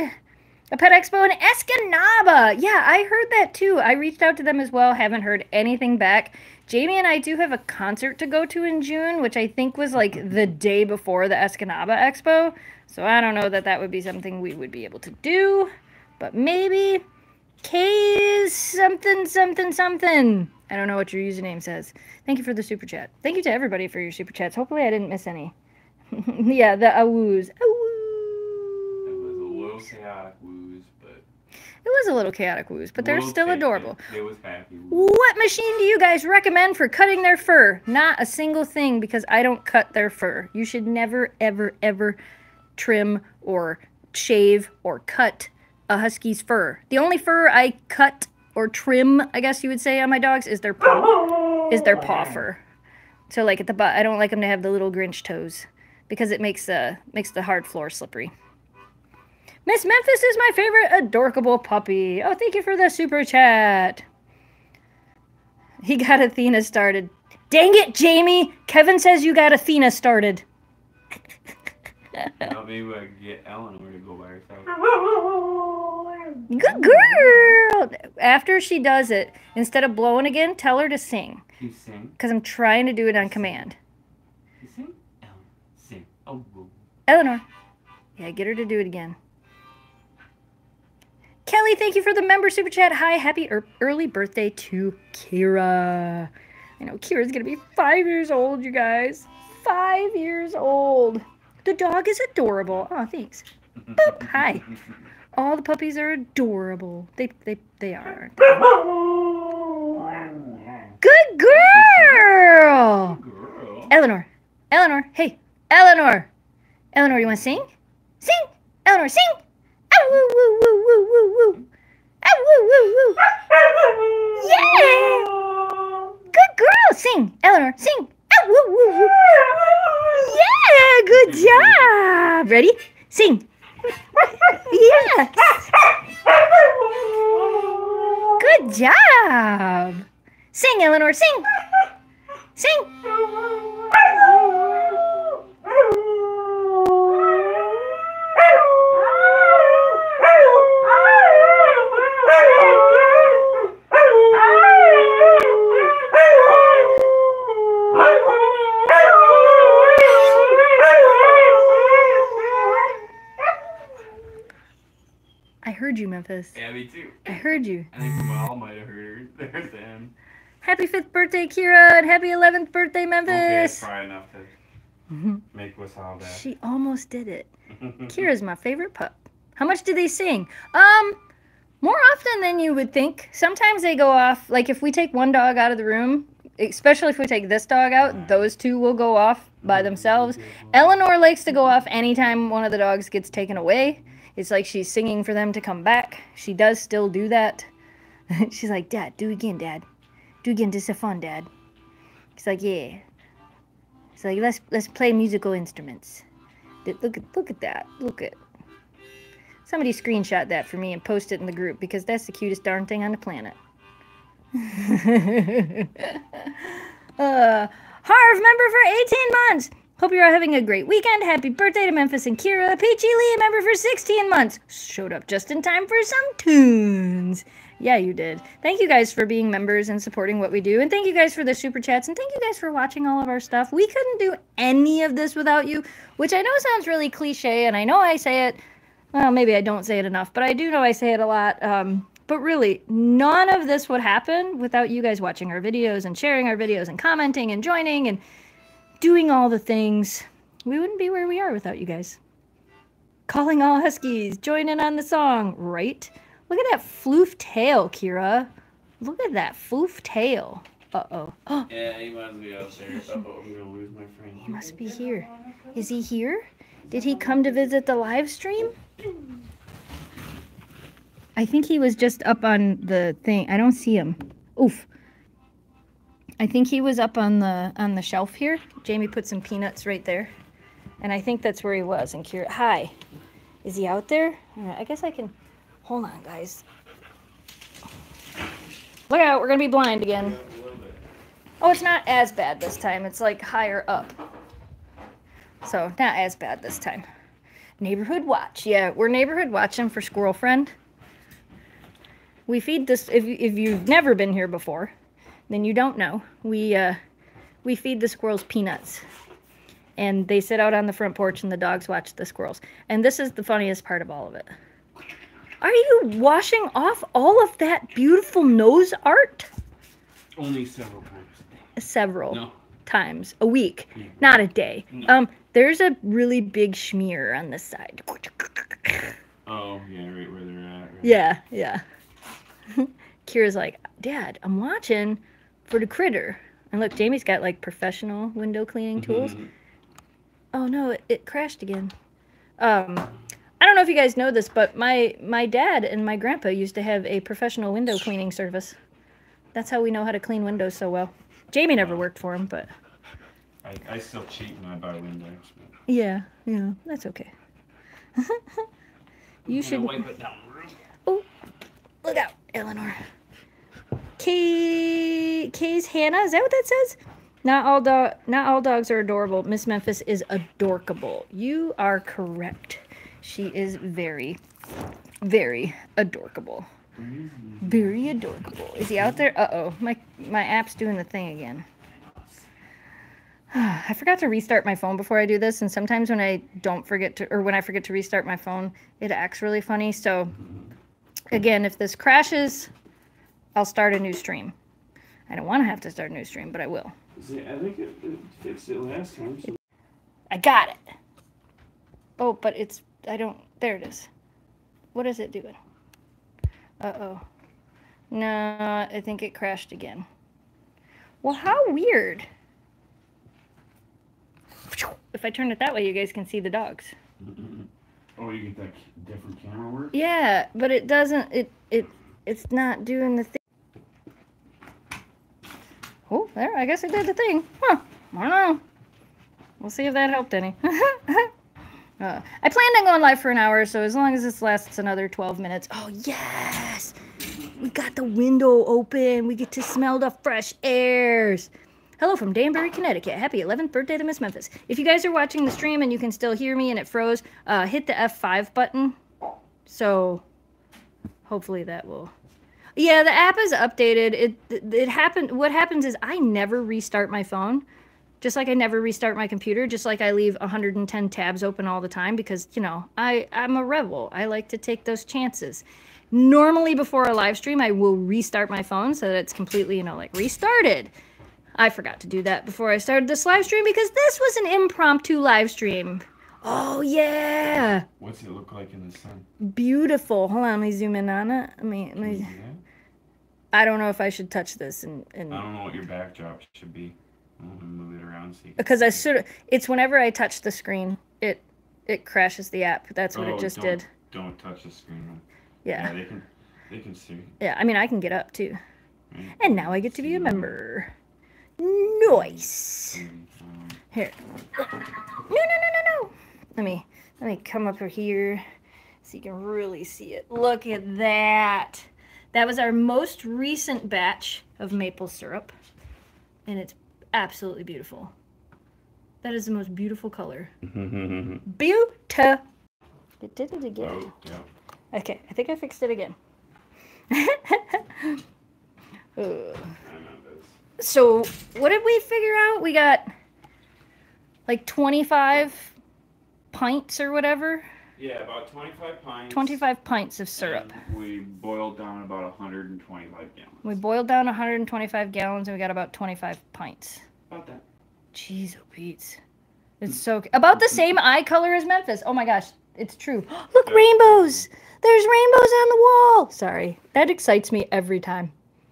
a Pet Expo in Escanaba. Yeah, I heard that too. I reached out to them as well, haven't heard anything back. Jamie and I do have a concert to go to in June, which I think was like the day before the Escanaba Expo. So I don't know that that would be something we would be able to do. But maybe K's something. I don't know what your username says. Thank you for the super chat. Thank you to everybody for your super chats. Hopefully I didn't miss any. Yeah, the awoos. It was a little chaotic woos, but... It was a little chaotic woos, but they're still adorable. It was happy woos. What machine do you guys recommend for cutting their fur? Not a single thing, because I don't cut their fur. You should never, ever, ever... trim or shave or cut a husky's fur. The only fur I cut or trim, I guess you would say, on my dogs is their paw, fur. So like at the butt, I don't like them to have the little Grinch toes because it makes the hard floor slippery. Miss Memphis is my favorite adorkable puppy. Oh, thank you for the super chat. He got Athena started. Dang it, Jamie! Kevin says you got Athena started. Now maybe I can get Eleanor to go by herself. Good girl! After she does it, instead of blowing again, tell her to sing. You sing? Because I'm trying to do it on command. You sing? Eleanor. Sing. Oh, whoa. Eleanor. Yeah, get her to do it again. Kelly, thank you for the member super chat. Hi, happy early birthday to Kira. I know Kira's going to be 5 years old, you guys. 5 years old. The dog is adorable. Oh, thanks. Boop. Hi. All the puppies are adorable. They are. Good girl. Good girl. Eleanor. Eleanor. Hey. Eleanor. Eleanor, you want to sing? Sing. Eleanor, sing. Ow, woo, woo, woo, woo, woo, woo. Ow, woo, woo, woo. Yeah. Good girl. Sing. Eleanor, sing. Ow, woo, woo, woo. Yeah, good job. Ready? Sing. Yes. Good job. Sing, Eleanor. Sing. Sing. You, Memphis. Yeah, me too. I heard you. I think we all might have heard her. There's him. Happy 5th birthday, Kira, and happy 11th birthday, Memphis. Okay, that's probably enough to make us all that. She almost did it. Kira's my favorite pup. How much do they sing? More often than you would think. Sometimes they go off. Like if we take one dog out of the room, especially if we take this dog out, those two will go off by themselves. Eleanor likes to go off anytime one of the dogs gets taken away. It's like she's singing for them to come back. She does still do that. She's like, Dad, do again, Dad. Do again, this is fun, Dad. He's like, yeah. He's like, let's play musical instruments. Look at that. Look at. Somebody screenshot that for me and post it in the group, because that's the cutest darn thing on the planet. Harv, member for 18 months. Hope you're all having a great weekend. Happy birthday to Memphis and Kira. Peachy Lee, member for 16 months. Showed up just in time for some tunes. Yeah, you did. Thank you guys for being members and supporting what we do. And thank you guys for the super chats. And thank you guys for watching all of our stuff. We couldn't do any of this without you, which I know sounds really cliche. And I know I say it. Well, maybe I don't say it enough, but I do know I say it a lot. But really, none of this would happen without you guys watching our videos and sharing our videos and commenting and joining and doing all the things. We wouldn't be where we are without you guys. Calling all Huskies, joining on the song, right? Look at that floof tail, Kira. Look at that floof tail. Uh-oh. Yeah, he must be upstairs. I'm gonna lose my friend. He must be here. Is he here? Did he come to visit the live stream? I think he was just up on the thing. I don't see him. Oof. I think he was up on the shelf here. Jamie put some peanuts right there. And I think that's where he was. And Kira, hi. Is he out there? All right, I guess I can... Hold on, guys. Look out, we're gonna be blind again. Oh, it's not as bad this time. It's like higher up. So, not as bad this time. Neighborhood watch. Yeah, we're neighborhood watching for Squirrel Friend. We feed this, if you've never been here before, then you don't know. We feed the squirrels peanuts. And they sit out on the front porch and the dogs watch the squirrels. And this is the funniest part of all of it. Are you washing off all of that beautiful nose art? Only several times a day. Several times a week, not a day. No. There's a really big schmear on this side. Oh, yeah, right where they're at. Right? Yeah, yeah. Kira's like, Dad, I'm watching for the critter. And look, Jamie's got like professional window cleaning tools. Oh no, it crashed again. I don't know if you guys know this, but my dad and my grandpa used to have a professional window cleaning service. That's how we know how to clean windows so well. Jamie never worked for him, but... I still cheat when I buy windows. But... Yeah, yeah, that's okay. You should... Wipe it down. Oh, look out, Eleanor. Kay's Hannah, is that what that says? Not all dogs are adorable. Miss Memphis is adorkable. You are correct. She is very, very adorkable. Very adorkable. Is he out there? Uh-oh. My app's doing the thing again. I forgot to restart my phone before I do this, and sometimes when I don't forget to, or when I forget to restart my phone, it acts really funny. So, again, if this crashes, I'll start a new stream. I don't want to have to start a new stream, but I will. See, I think it fixed it last time. So. I got it. Oh, but it's... I don't... There it is. What is it doing? Uh-oh. No, I think it crashed again. Well, how weird. If I turn it that way, you guys can see the dogs. Oh, you get that different camera work? Yeah, but it doesn't... It's not doing the thing. Oh, there. I guess it did the thing. Huh. I don't know. We'll see if that helped any. I planned on going live for an hour, so as long as this lasts another 12 minutes. Oh, yes! We got the window open. We get to smell the fresh airs. Hello from Danbury, Connecticut. Happy 11th birthday to Miss Memphis. If you guys are watching the stream and you can still hear me and it froze, hit the F5 button. So, hopefully that will... Yeah, the app is updated. It happened. What happens is I never restart my phone. Just like I never restart my computer, just like I leave 110 tabs open all the time because, you know, I'm a rebel. I like to take those chances. Normally before a live stream, I will restart my phone so that it's completely, you know, like restarted. I forgot to do that before I started this live stream because this was an impromptu live stream. Oh, yeah. What's it look like in the sun? Beautiful. Hold on, let me zoom in on it. Let me... Yeah. I don't know if I should touch this. And I don't know what your backdrop should be. I'm gonna move it around so you can because see. I sort of, it's whenever I touch the screen, it crashes the app. That's what it just did. Don't touch the screen. Yeah. Yeah, they can see. Yeah, I mean, I can get up too. And now I get to be a member. Nice. Here. No. Let me come up here so you can really see it. Look at that. That was our most recent batch of maple syrup, and it's absolutely beautiful. That is the most beautiful color. Beautiful. It did it again. Yeah. Okay, I think I fixed it again. So what did we figure out? We got like 25 pints or whatever. Yeah, about 25 pints. 25 pints of syrup. And we boiled down about 125 gallons. We boiled down 125 gallons and we got about 25 pints. About that. Jeez, oh Pete's. It's so... About the same eye color as Memphis. Oh my gosh, it's true. Look, rainbows! There's rainbows on the wall! Sorry, that excites me every time.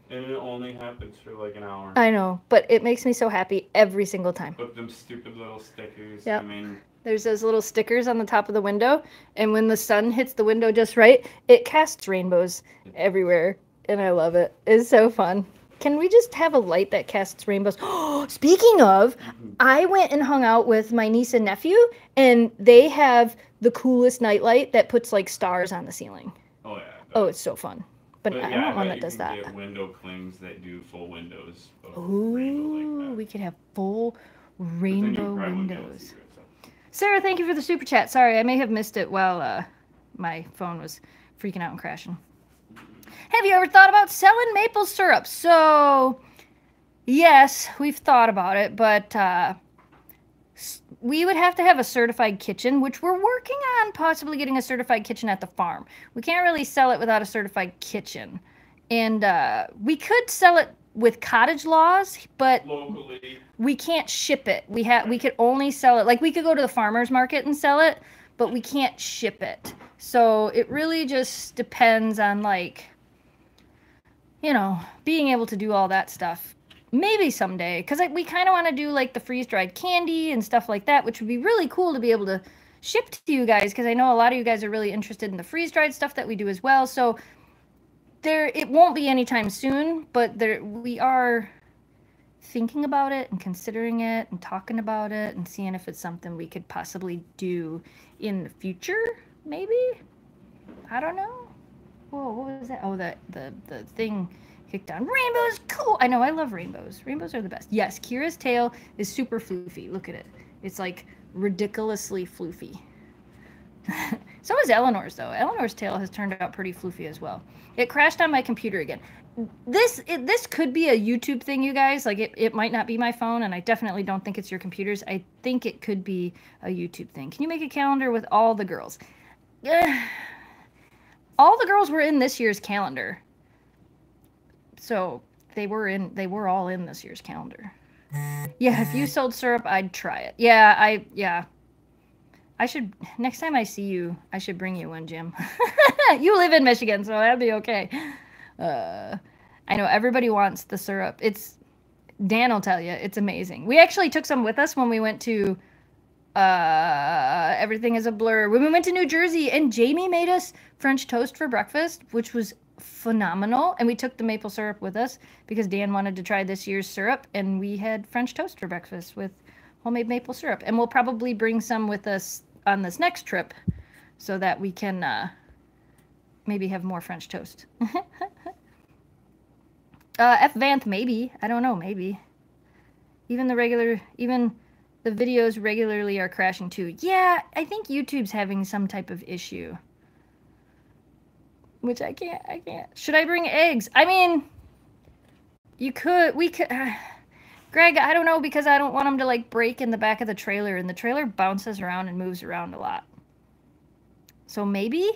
And it only happens for like an hour. I know, but it makes me so happy every single time. Look, them stupid little stickers. Yep. I mean... There's those little stickers on the top of the window, and when the sun hits the window just right, it casts rainbows everywhere, and I love it. It's so fun. Can we just have a light that casts rainbows? Oh, speaking of, I went and hung out with my niece and nephew, and they have the coolest nightlight that puts, like, stars on the ceiling. Oh, yeah. Oh, it's so fun. But I want one that does that. Get window clings that do full windows. Ooh, we could have full rainbow windows. Sarah, thank you for the super chat. Sorry, I may have missed it while my phone was freaking out and crashing. Have you ever thought about selling maple syrup? So, yes, we've thought about it, but we would have to have a certified kitchen, which we're working on possibly getting a certified kitchen at the farm. We can't really sell it without a certified kitchen. And we could sell it with cottage laws, but locally we can't ship it. We could only sell it, like we could go to the farmer's market and sell it, but we can't ship it. So it really just depends on, like, you know, being able to do all that stuff. Maybe someday, because we kind of want to do like the freeze-dried candy and stuff like that, which would be really cool to be able to ship to you guys, because I know a lot of you guys are really interested in the freeze-dried stuff that we do as well. So it won't be anytime soon, but we are thinking about it and considering it and talking about it and seeing if it's something we could possibly do in the future, maybe? I don't know. Whoa, what was that? Oh, the thing kicked on. Rainbows, cool! I know, I love rainbows. Rainbows are the best. Yes, Kira's tail is super floofy. Look at it. It's like ridiculously floofy. So is Eleanor's, though. Eleanor's tail has turned out pretty floofy as well. It crashed on my computer again. This could be a YouTube thing, you guys. Like, it might not be my phone, and I definitely don't think it's your computers. I think it could be a YouTube thing. Can you make a calendar with all the girls? All the girls were in this year's calendar. So they were all in this year's calendar. Yeah, if you sold syrup, I'd try it. I should, next time I see you, I should bring you one, Jim. You live in Michigan, so that'd be okay. I know everybody wants the syrup. Dan will tell you, it's amazing. We actually took some with us when we went to, everything is a blur. When we went to New Jersey, and Jamie made us French toast for breakfast, which was phenomenal. And we took the maple syrup with us because Dan wanted to try this year's syrup, and we had French toast for breakfast with homemade maple syrup, and we'll probably bring some with us on this next trip so that we can maybe have more French toast. F Vanth, maybe, I don't know, maybe even the videos regularly are crashing too. Yeah, I think YouTube's having some type of issue, which I can't. Should I bring eggs? I mean, we could Greg, I don't know, because I don't want them to, like, break in the back of the trailer, and the trailer bounces around and moves around a lot. So maybe,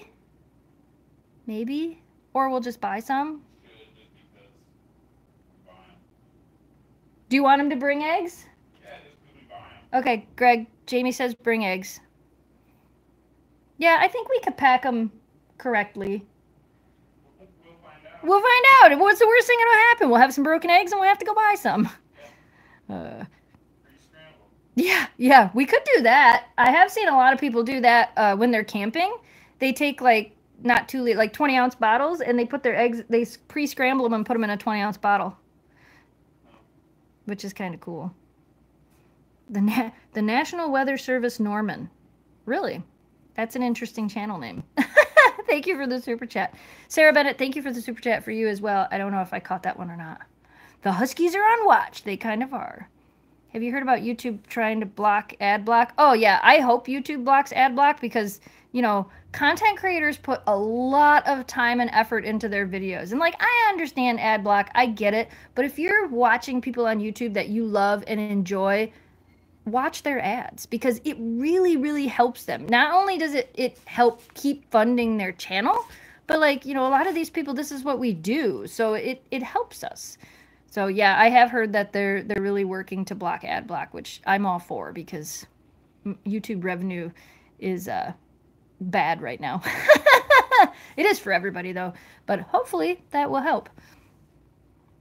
or we'll just buy some. Do you want him to bring eggs? Yeah, just buy them. Okay, Greg, Jamie says bring eggs. Yeah, I think we could pack them correctly. We'll find out. What's the worst thing that'll happen? We'll have some broken eggs and we'll have to go buy some. Yeah, we could do that. I have seen a lot of people do that when they're camping. They take, like, not too late, like 20-ounce bottles, and they put their eggs, they pre-scramble them and put them in a 20-ounce bottle, which is kind of cool. The National Weather Service Norman. Really? That's an interesting channel name. Thank you for the super chat. Sarah Bennett, thank you for the super chat for you as well. I don't know if I caught that one or not. The Huskies are on watch. They kind of are. Have you heard about YouTube trying to block ad block? Oh, yeah. I hope YouTube blocks ad block because, you know, content creators put a lot of time and effort into their videos. And, like, I understand ad block. I get it. But if you're watching people on YouTube that you love and enjoy, watch their ads because it really, really helps them. Not only does it help keep funding their channel, but, like, you know, a lot of these people, this is what we do. So it helps us. So yeah, I have heard that they're really working to block ad block, which I'm all for because YouTube revenue is bad right now. It is for everybody though, but hopefully that will help.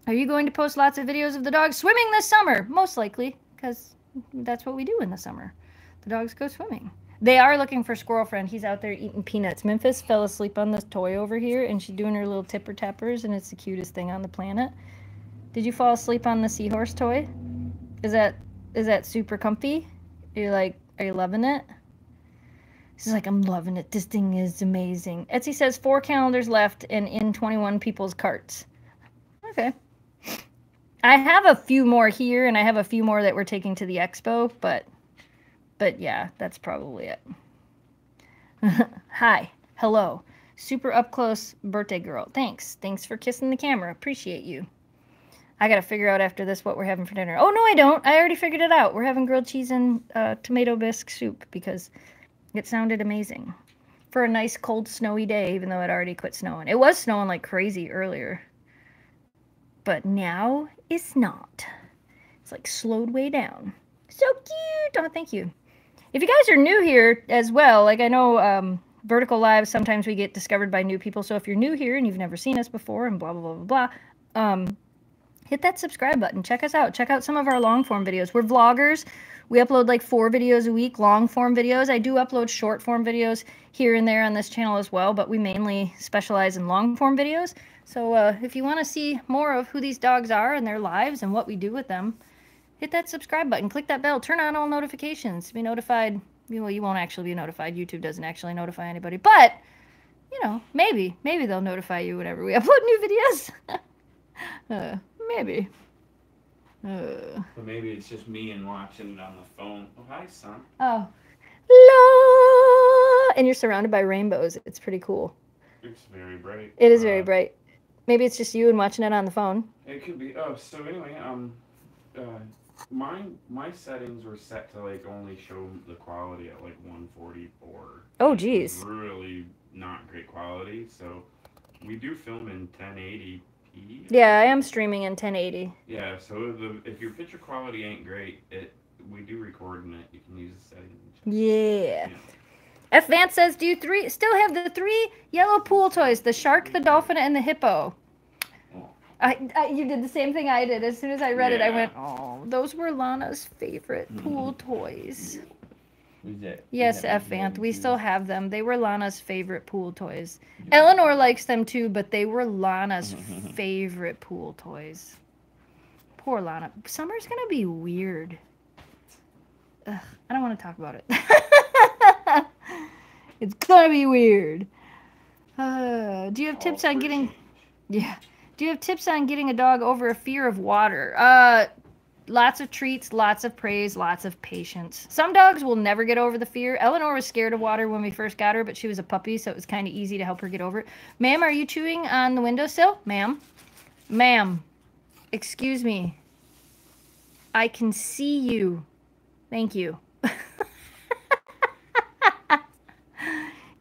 Are you going to post lots of videos of the dogs swimming this summer? Most likely, because that's what we do in the summer. The dogs go swimming. They are looking for Squirrel Friend. He's out there eating peanuts. Memphis fell asleep on this toy over here, and she's doing her little tipper tappers, and it's the cutest thing on the planet. Did you fall asleep on the seahorse toy? Is that super comfy? Are you loving it? She's like, I'm loving it. This thing is amazing. Etsy says 4 calendars left and in 21 people's carts. Okay. I have a few more here and I have a few more that we're taking to the expo, but yeah, that's probably it. Hi. Hello. Super up close birthday girl. Thanks. Thanks for kissing the camera. Appreciate you. I got to figure out after this what we're having for dinner. Oh, no, I don't. I already figured it out. We're having grilled cheese and tomato bisque soup because it sounded amazing for a nice, cold, snowy day, even though it already quit snowing. It was snowing like crazy earlier, but now it's not. It's like slowed way down. So cute. Oh, thank you. If you guys are new here as well, like I know Vertical Live, sometimes we get discovered by new people. So if you're new here and you've never seen us before and blah, blah, blah, blah, blah, hit that subscribe button. Check us out. Check out some of our long-form videos. We're vloggers. We upload like 4 videos a week, long-form videos. I do upload short-form videos here and there on this channel as well, but we mainly specialize in long-form videos. So if you want to see more of who these dogs are and their lives and what we do with them, hit that subscribe button. Click that bell. Turn on all notifications. Be notified. Well, you won't actually be notified. YouTube doesn't actually notify anybody, but, you know, maybe they'll notify you whenever we upload new videos. Maybe. But maybe it's just me and watching it on the phone. Oh, hi, son. Oh. La! And you're surrounded by rainbows. It's pretty cool. It's very bright. It is very bright. Maybe it's just you and watching it on the phone. It could be. Oh, so anyway, my settings were set to, like, only show the quality at, like, 144. Oh, geez. Really not great quality. So we do film in 1080p. Yeah, I am streaming in 1080. Yeah, so if your picture quality ain't great, we do record in it. You can use the settings. Yeah. F. Vance says, do you still have the 3 yellow pool toys, the shark, the dolphin, and the hippo? Oh. You did the same thing I did. As soon as I read it, I went, oh, those were Lana's favorite pool toys. Yes, F. Vance, we still have them. They were Lana's favorite pool toys. Yeah. Eleanor likes them too, but they were Lana's favorite pool toys. Poor Lana. Summer's going to be weird. Ugh, I don't want to talk about it. It's going to be weird. Do you have tips on getting... Yeah. Do you have tips on getting a dog over a fear of water? Lots of treats, lots of praise, lots of patience. Some dogs will never get over the fear. Eleanor was scared of water when we first got her, but she was a puppy, so it was kind of easy to help her get over it. Ma'am, are you chewing on the windowsill? Ma'am? Ma'am, excuse me. I can see you. Thank you.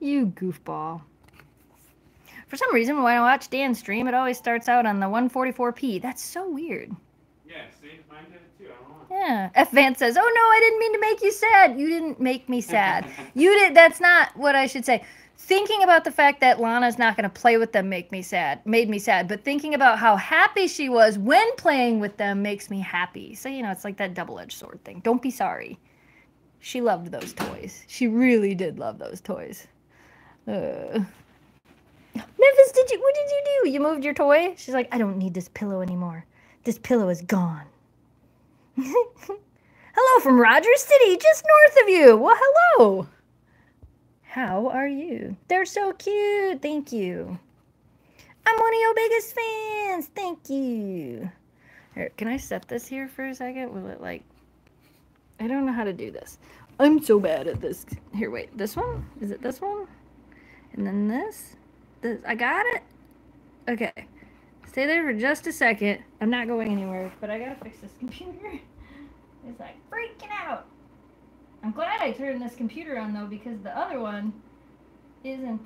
You goofball. For some reason, when I watch Dan's stream, it always starts out on the 144p. That's so weird. Yeah, see, mine did it too. I don't know. Yeah. F. Vance says, oh, no, I didn't mean to make you sad. You didn't make me sad. That's not what I should say. Thinking about the fact that Lana's not going to play with them made me sad. But thinking about how happy she was when playing with them makes me happy. So, you know, it's like that double-edged sword thing. Don't be sorry. She loved those toys. She really did love those toys. Memphis, what did you do? You moved your toy? She's like, I don't need this pillow anymore. This pillow is gone. Hello from Rogers City, just north of you. Well, hello. How are you? They're so cute. Thank you. I'm one of your biggest fans. Thank you. Here, can I set this here for a second? Will it like... I don't know how to do this. I'm so bad at this. Here, wait. This one? Is it this one? And then this? This. I got it. Okay. Stay there for just a second. I'm not going anywhere, but I gotta fix this computer. It's like freaking out. I'm glad I turned this computer on, though, because the other one isn't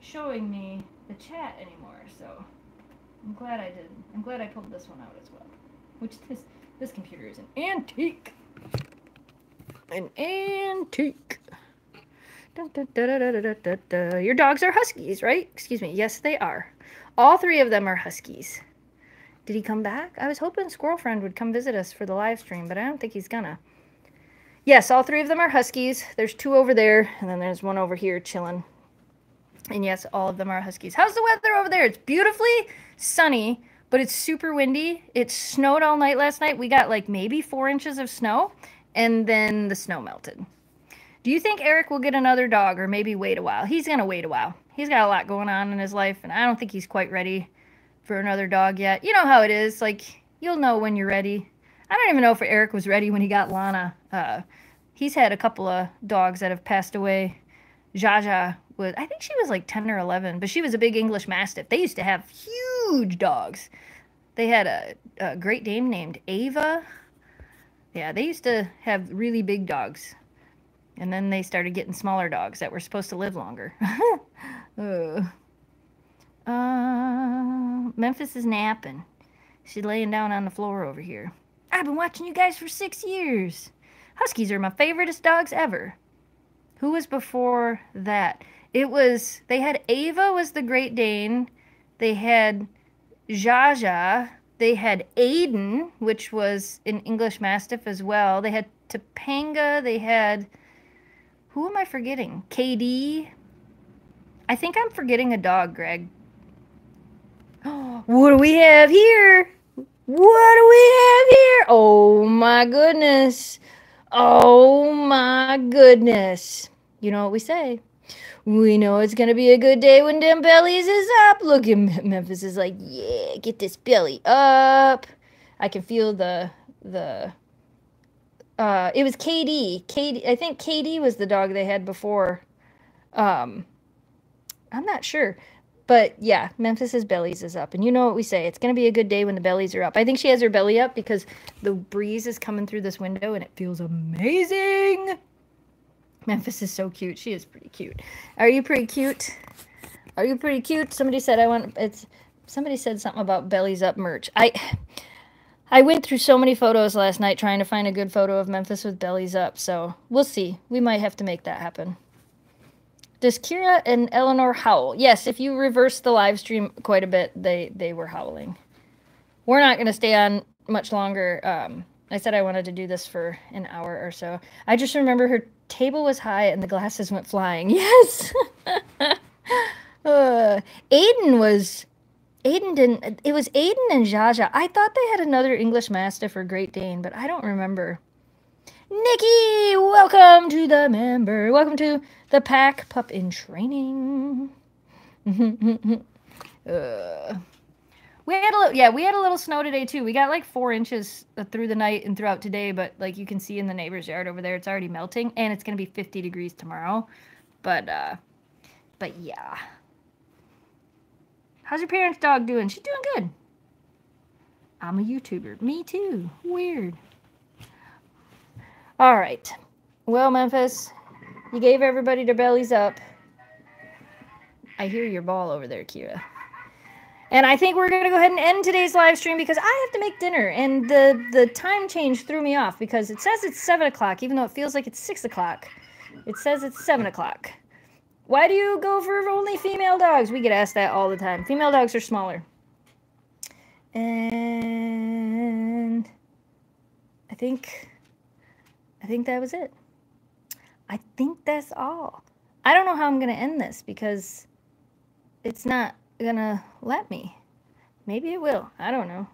showing me the chat anymore, so I'm glad I did. I'm glad I pulled this one out as well, which this computer is an antique. An antique. Da, da, da, da, da, da, da, da. Your dogs are huskies, right? Excuse me. Yes, they are. All three of them are huskies. Did he come back? I was hoping Squirrel Friend would come visit us for the live stream, but I don't think he's gonna. Yes, all three of them are huskies. There's two over there, and then there's one over here chilling. And yes, all of them are huskies. How's the weather over there? It's beautifully sunny, but it's super windy. It snowed all night last night. We got like maybe 4 inches of snow, and then the snow melted. Do you think Eric will get another dog or maybe wait a while? He's going to wait a while. He's got a lot going on in his life, and I don't think he's quite ready for another dog yet. You know how it is. Like, you'll know when you're ready. I don't even know if Eric was ready when he got Lana. He's had a couple of dogs that have passed away. Jaja was, I think she was like 10 or 11, but she was a big English Mastiff. They used to have huge dogs. They had a Great Dane named Ava. Yeah, they used to have really big dogs. And then they started getting smaller dogs that were supposed to live longer. Memphis is napping. She's laying down on the floor over here. I've been watching you guys for 6 years. Huskies are my favoriteest dogs ever. Who was before that? It was, they had Ava was the Great Dane. They had Jaja. They had Aiden, which was an English Mastiff as well. They had Topanga. They had, who am I forgetting? KD. I think I'm forgetting a dog, Greg. What do we have here? What do we have here? Oh my goodness. Oh my goodness. You know what we say. We know it's going to be a good day when them bellies is up. Look at Memphis is like, yeah, get this belly up. I can feel the it was KD. KD. I think KD was the dog they had before. I'm not sure. But yeah, Memphis's bellies is up. And you know what we say, it's going to be a good day when the bellies are up. I think she has her belly up because the breeze is coming through this window and it feels amazing. Memphis is so cute. She is pretty cute. Are you pretty cute? Are you pretty cute? Somebody said somebody said something about bellies up merch. I went through so many photos last night trying to find a good photo of Memphis with bellies up. So we'll see. We might have to make that happen. Does Kira and Eleanor howl? Yes, if you reverse the live stream quite a bit, they were howling. We're not going to stay on much longer. I said I wanted to do this for an hour or so. I just remember her table was high and the glasses went flying. Yes! It was Aiden and Jaja. I thought they had another English Mastiff or Great Dane, but I don't remember. Nikki, welcome to the member. Welcome to the pack, pup in training. We had a little snow today too. We got like 4 inches through the night and throughout today, but like you can see in the neighbor's yard over there, it's already melting, and it's gonna be 50 degrees tomorrow. But yeah. How's your parents' dog doing? She's doing good. I'm a YouTuber. Me too. Weird. All right. Well, Memphis, you gave everybody their bellies up. I hear your ball over there, Kira. And I think we're going to go ahead and end today's live stream because I have to make dinner. And the time change threw me off because it says it's 7 o'clock, even though it feels like it's 6 o'clock. It says it's 7 o'clock. Why do you go for only female dogs? We get asked that all the time. Female dogs are smaller. And I think that was it. I think that's all. I don't know how I'm going to end this because it's not going to let me. Maybe it will. I don't know.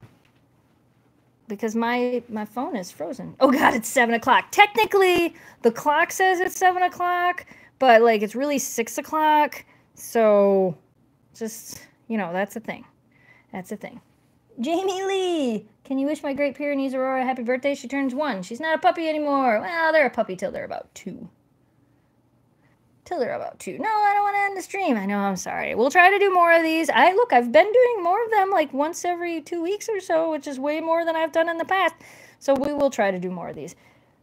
because my phone is frozen. Oh God, it's 7 o'clock. Technically the clock says it's 7 o'clock, but like it's really 6 o'clock. So just, you know, that's a thing. That's a thing. Jamie Lee, can you wish my Great Pyrenees Aurora happy birthday? She turns 1. She's not a puppy anymore. Well, they're a puppy till they're about 2. Till they're about 2. No, I don't want to end the stream. I know, I'm sorry. We'll try to do more of these. Look, I've been doing more of them like once every 2 weeks or so, which is way more than I've done in the past. So we will try to do more of these.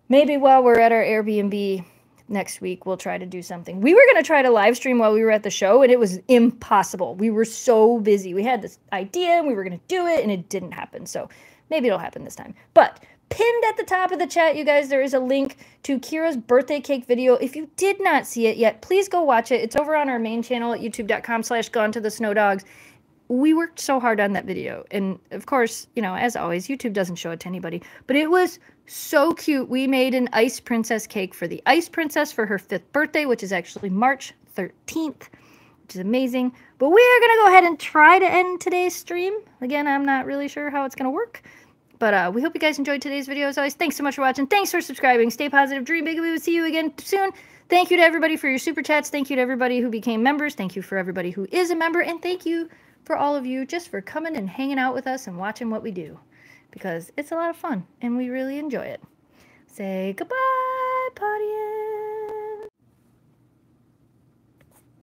Maybe while we're at our Airbnb next week, we'll try to do something. We were going to try to live stream while we were at the show, and it was impossible. We were so busy. We had this idea, and we were going to do it, and it didn't happen. So maybe it'll happen this time. But pinned at the top of the chat, you guys, there is a link to Kira's birthday cake video. If you did not see it yet, please go watch it. It's over on our main channel at youtube.com/gonetothesnowdogs. We worked so hard on that video. And of course, you know, as always, YouTube doesn't show it to anybody, but it was so cute. We made an ice princess cake for the ice princess for her 5th birthday, which is actually March 13th, which is amazing. But we are going to go ahead and try to end today's stream. Again, I'm not really sure how it's going to work. But we hope you guys enjoyed today's video. As always, thanks so much for watching. Thanks for subscribing. Stay positive. Dream big. We will see you again soon. Thank you to everybody for your super chats. Thank you to everybody who became members. Thank you for everybody who is a member. And thank you for all of you just for coming and hanging out with us and watching what we do. Because it's a lot of fun. And we really enjoy it. Say goodbye, Potty.